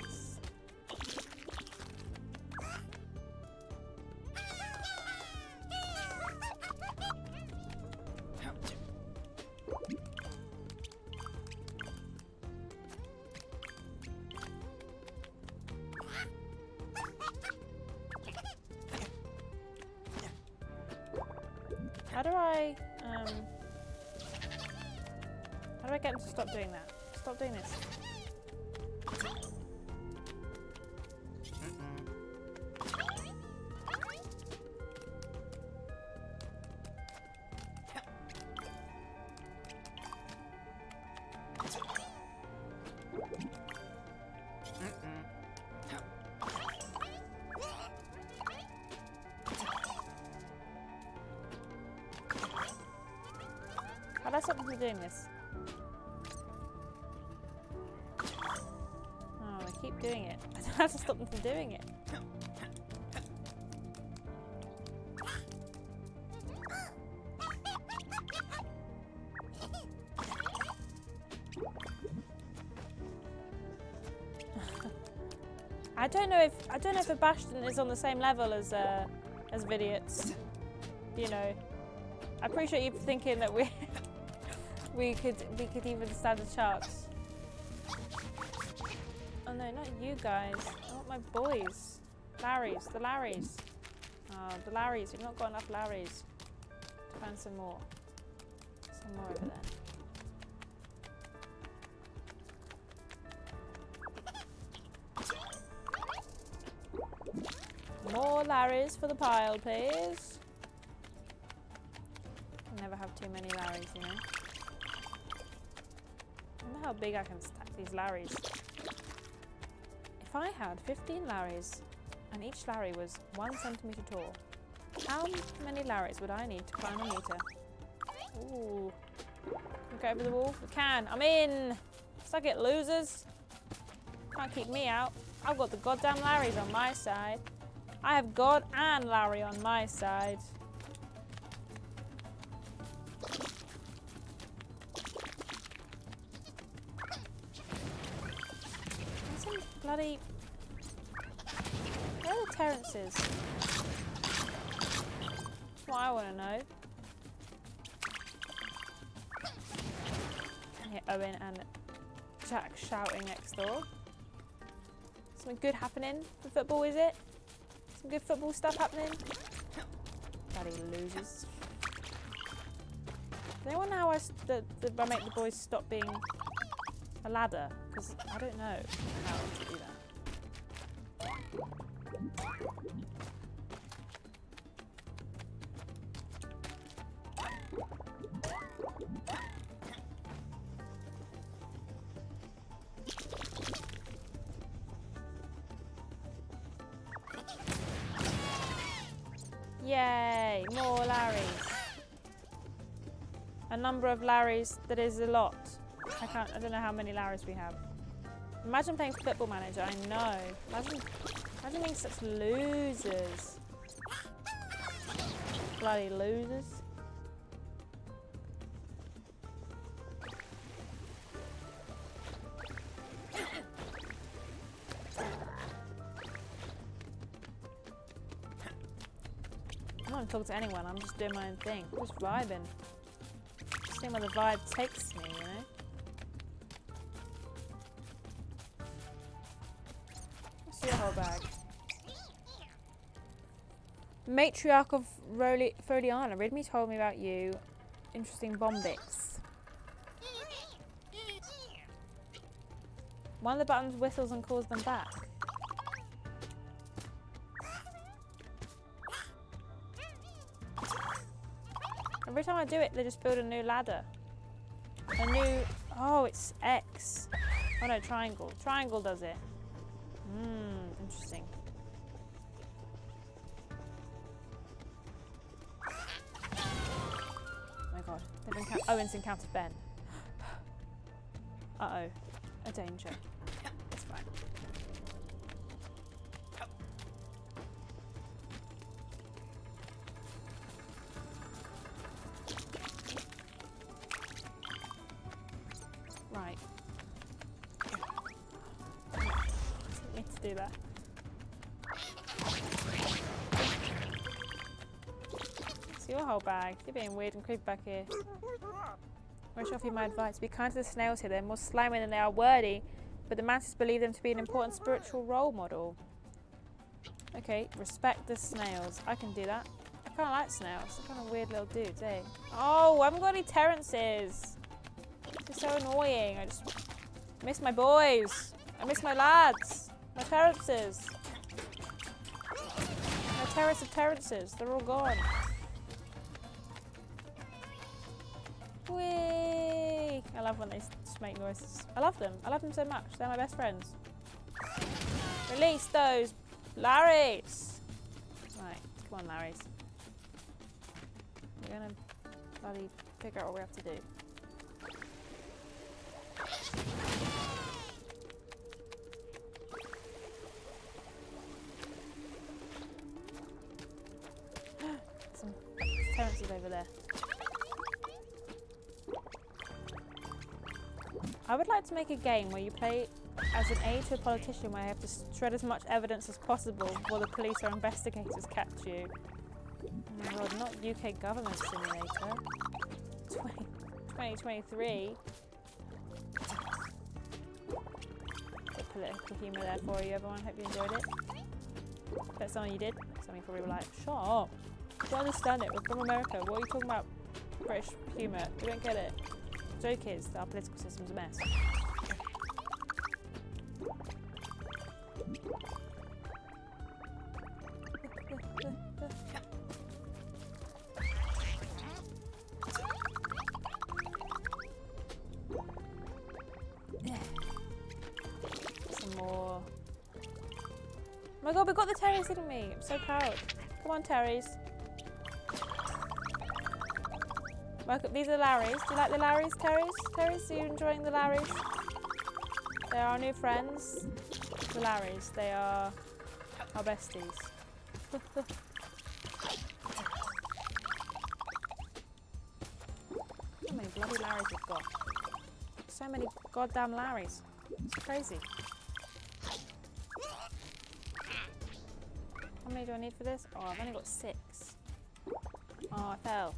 How do I, um, how do I get them to stop doing that? Stop doing this. Doing this. Oh, I keep doing it. I don't have to stop them from doing it. I don't know if I don't know if Sebastian is on the same level as uh, as Vidiots. You know, I appreciate you thinking that we. We could we could even stand a chance. Oh no, not you guys. I want my boys. Larrys, the Larrys. Uh, the Larrys, we've not got enough Larrys to find some more. Some more over there. More Larrys for the pile, please. I'll never have too many Larrys, you know. I wonder how big I can stack these Larrys. If I had fifteen Larrys and each Larry was one centimetre tall, how many Larrys would I need to climb a metre? Ooh. Can we go over the wall? We can. I'm in. Suck it, losers. Can't keep me out. I've got the goddamn Larrys on my side. I have God and Larry on my side. There's some bloody... Where are the Terrences? That's what I want to know. I hear Owen and Jack shouting next door. Something good happening for football, is it? Some good football stuff happening. Bloody losers. Does anyone know how I, the, the, I make the boys stop being a ladder? Because I don't know how to do that. Yay, more Larrys. A number of Larrys that is a lot. I can't, I don't know how many Larrys we have. Imagine playing Football Manager, I know. Imagine, imagine being such losers. Bloody losers. Talk to anyone, I'm just doing my own thing. I'm just vibing. Just seeing where the vibe takes me, you know? Let's see your whole bag. Matriarch of Roli Foliana, read me told me about you. Interesting bombix. One of the buttons whistles and calls them back. Every time I do it, they just build a new ladder. A new... Oh, it's X. Oh no, triangle. Triangle does it. Mmm, interesting. Oh my god. They've encountered... Owen's encountered Ben. Uh-oh. A danger. It's fine. That. It's your whole bag. You're being weird and creepy back here. Rush off you my advice. Be kind to the snails here. They're more slimy than they are wordy, but the masses believe them to be an important spiritual role model. Okay, respect the snails. I can do that. I kind of like snails. They're kind of weird little dudes, eh? Oh, I haven't got any Terrences. It's so annoying. I just miss my boys. I miss my lads. My Terrences. My terrace of Terrences. They're all gone. Whee! I love when they just make noises. I love them. I love them so much. They're my best friends. Release those Larrys! Right, come on Larrys. We're gonna bloody figure out what we have to do. Terrence is over there. I would like to make a game where you play as an aide to a politician where I have to shred as much evidence as possible while the police or investigators catch you. Oh my god, not U K Government Simulator. twenty twenty-three. Political humour there for you everyone, hope you enjoyed it. That's something you did. That's something you probably were like, shut up. I don't understand it. We're from America. What are you talking about? British humour. You don't get it. The joke is that our political system's a mess. Terry's in me. I'm so proud. Come on, Terry's. Welcome. These are Larrys. Do you like the Larrys, Terry's? Terry's, are you enjoying the Larrys? They are our new friends. The Larrys. They are our besties. How many bloody Larrys we've got? So many goddamn Larrys. It's crazy. How many do I need for this? Oh, I've only got six. Oh, I fell.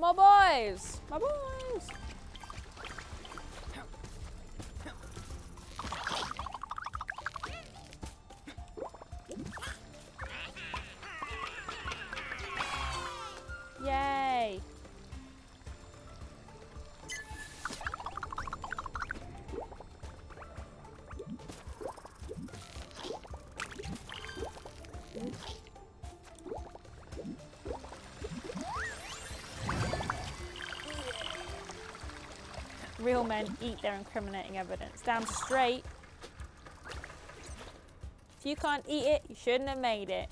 My boys! My boys! Yay! Real men eat their incriminating evidence. Damn straight. If you can't eat it, you shouldn't have made it.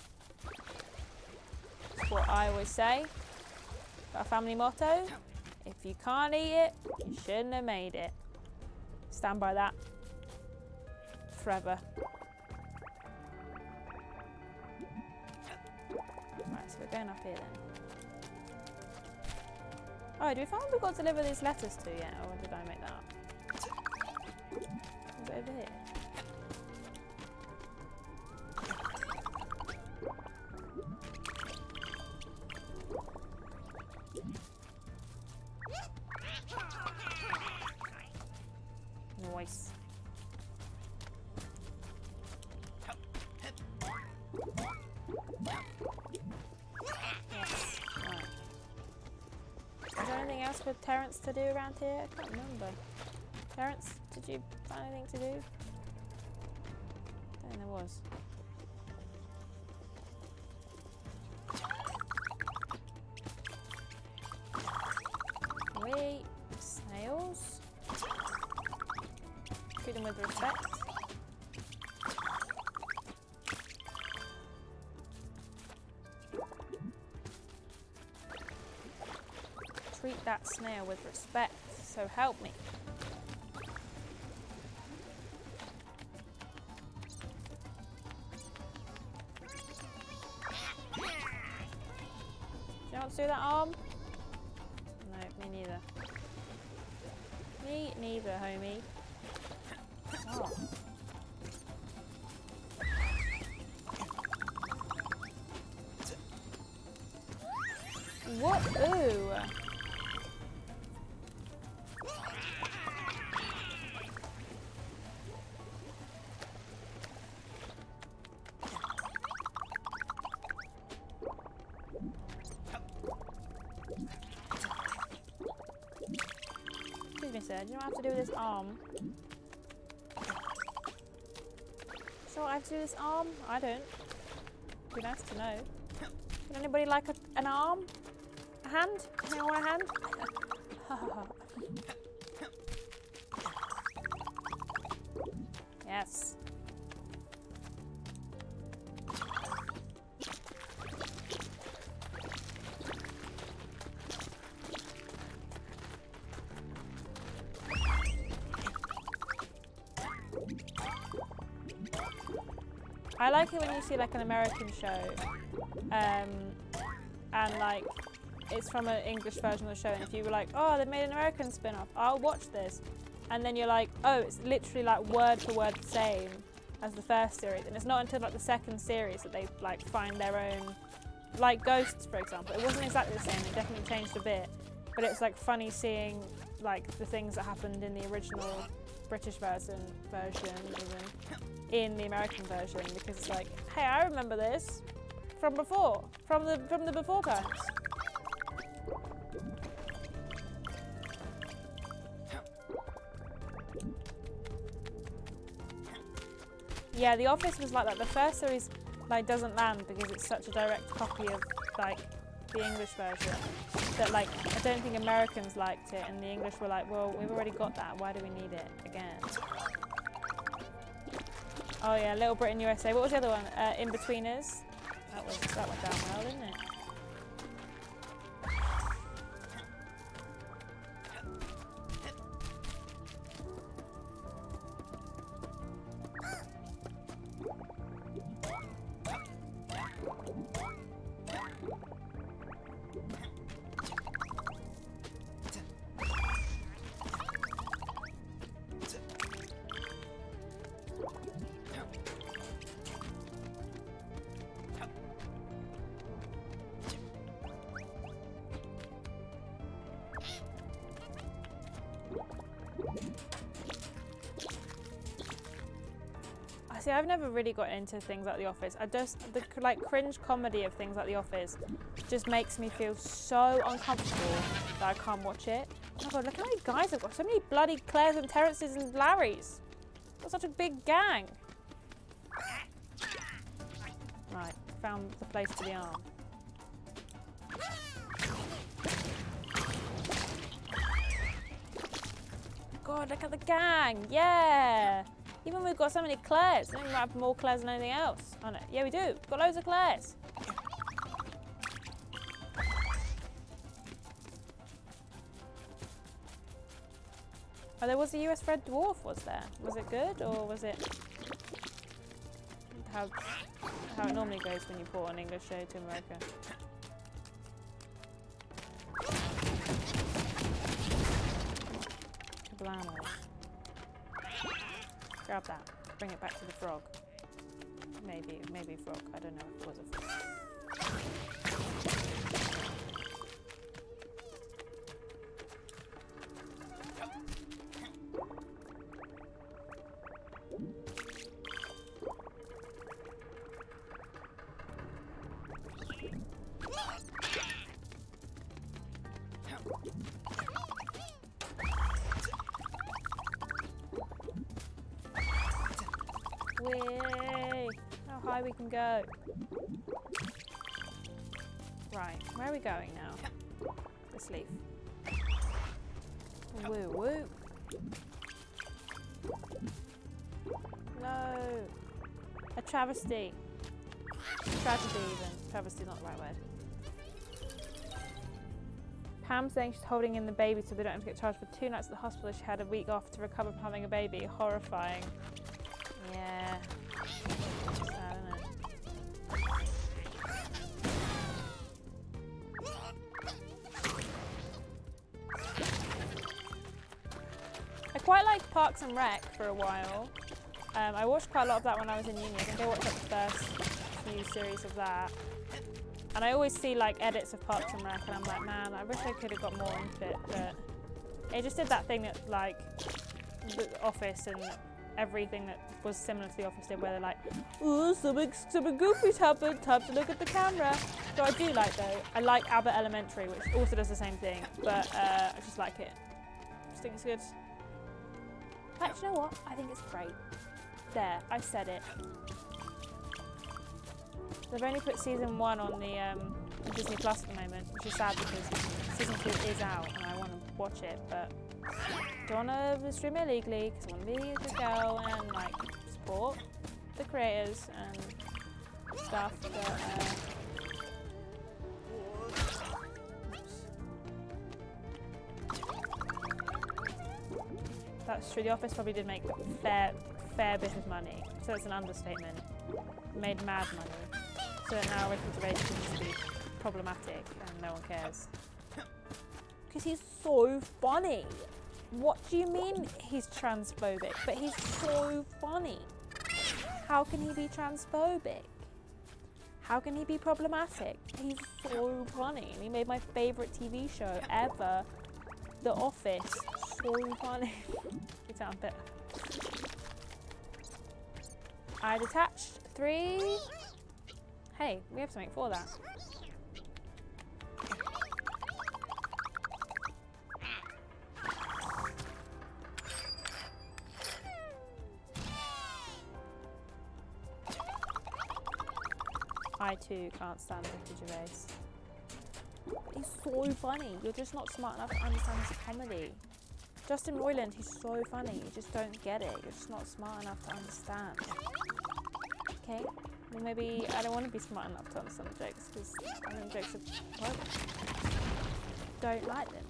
That's what I always say. Our family motto. If you can't eat it, you shouldn't have made it. Stand by that. Forever. Right, so we're going up here then. Oh, do we find we've got to deliver these letters to yet? Or did I make that up? Is it over here? To do around here? I can't remember. Terrence, did you find anything to do? I don't think there was. Wait, snails? Treat them with respect. Treat that snail with respect, so help me. Do you want to do that arm? No, me neither. Me neither, homie. Oh. What? Ooh. Do you know what I have to do with this arm? So what I have to do with this arm? I don't. It'd be nice to know. Would anybody like a, an arm? A hand? Anyone want a hand? Yes. I like it when you see like an American show um, and like it's from an English version of the show, and if you were like, oh, they made an American spin-off, I'll watch this, and then you're like, oh, it's literally like word for word the same as the first series, and it's not until like the second series that they like find their own, like Ghosts for example. It wasn't exactly the same, it definitely changed a bit, but it's like funny seeing like the things that happened in the original British version, version even, in the American version, because it's like, hey, I remember this from before, from the from the before times. Yeah, The Office was like that. The first series like doesn't land because it's such a direct copy of like the English version that like I don't think Americans liked it, and the English were like, well, we've already got that. Why do we need it again? Oh yeah, Little Britain U S A. What was the other one? Uh, In Between Us. That was that went down well, didn't it? See, I've never really got into things like The Office. I just, the like cringe comedy of things like The Office just makes me feel so uncomfortable that I can't watch it. Oh my God, look how many guys I've got. So many bloody Claires and Terences and Larrys. Got such a big gang. Right, found the place to the arm. God, look at the gang, yeah. Even we've got so many Claires. I think we might have more Claires than anything else on it. Yeah, we do. We've got loads of Claires. Oh, there was a U S Red Dwarf, was there? Was it good, or was it how, how it normally goes when you port an English show to America? Kablammer. Grab that, bring it back to the frog. Maybe, maybe frog, I don't know if it was a frog. We can go. Right, where are we going now? This leaf. Woo woo. No. A travesty. Tragedy even. Travesty, not the right word. Pam's saying she's holding in the baby so they don't have to get charged for two nights at the hospital. She had a week off to recover from having a baby. Horrifying. Yeah. Parks and Rec for a while. Um, I watched quite a lot of that when I was in uni. I think I watched like the first few series of that. And I always see like edits of Parks and Rec, and I'm like, man, I wish I could have got more into it, but it just did that thing that like The Office and everything that was similar to The Office did, where they're like, ooh, something, something goofy's happened, time to look at the camera. So I do like though, I like Abbott Elementary, which also does the same thing, but uh, I just like it. I just think it's good. Actually, you know what? I think it's great. There, I said it. They've only put season one on the um, Disney Plus at the moment, which is sad because season two is out and I want to watch it, but I don't want to stream it illegally because I want to be a good girl and like support the creators and stuff. But, uh, that's true, The Office probably did make a fair, fair bit of money, so that's an understatement. Made mad money, so now recuperation is be problematic and no one cares. Because he's so funny. What do you mean he's transphobic? But he's so funny. How can he be transphobic? How can he be problematic? He's so funny, and he made my favourite T V show ever, The Office. So funny. You sound a bit I detached three. Hey, we have something for that. I too can't stand Ricky Gervais. He's so funny. You're just not smart enough to understand his comedy. Justin Roiland, he's so funny. You just don't get it. You're just not smart enough to understand. Okay? Well, maybe I don't want to be smart enough to understand the jokes, because I mean, jokes are horrible. Don't like them.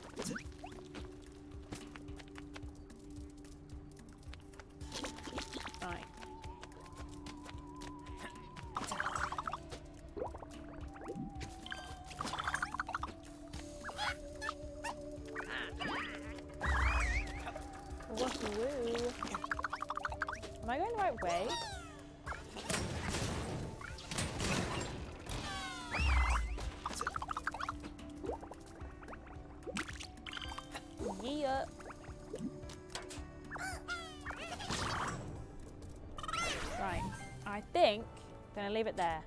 Leave it there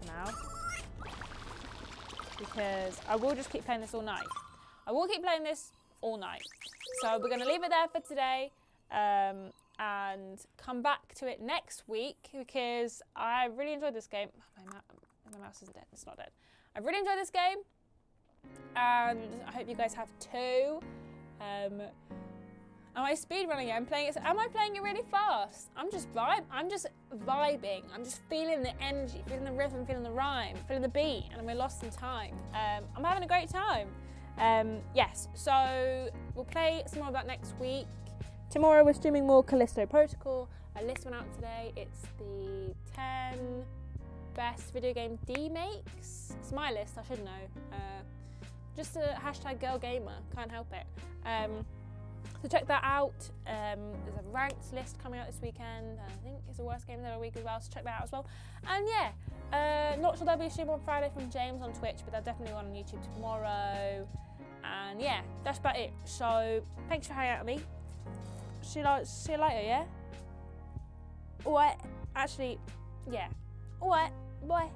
for now, because I will just keep playing this all night. I will keep playing this all night. So we're going to leave it there for today, um, and come back to it next week, because I really enjoyed this game. Oh, my, ma my mouse isn't dead. It's not dead. I really enjoyed this game, and I hope you guys have too. Um, Am I speedrunning it? I'm playing it. Am I playing it really fast? I'm just vibe. I'm just vibing. I'm just feeling the energy, feeling the rhythm, feeling the rhyme, feeling the beat, and we're lost in time. Um, I'm having a great time. Um, yes. So we'll play some more of that next week. Tomorrow we're streaming more Callisto Protocol. I list one out today. It's the ten best video game D makes. It's my list. I should know. Uh, just a hashtag girl gamer. Can't help it. Um, So check that out. Um, there's a ranked list coming out this weekend. And I think it's the worst game of the week as well, so check that out as well. And yeah, uh, not sure there'll be a stream on Friday from James on Twitch, but they'll definitely one on YouTube tomorrow. And yeah, that's about it. So thanks for hanging out with me. See you, like, see you later, yeah? Alright, actually, yeah. Alright, bye.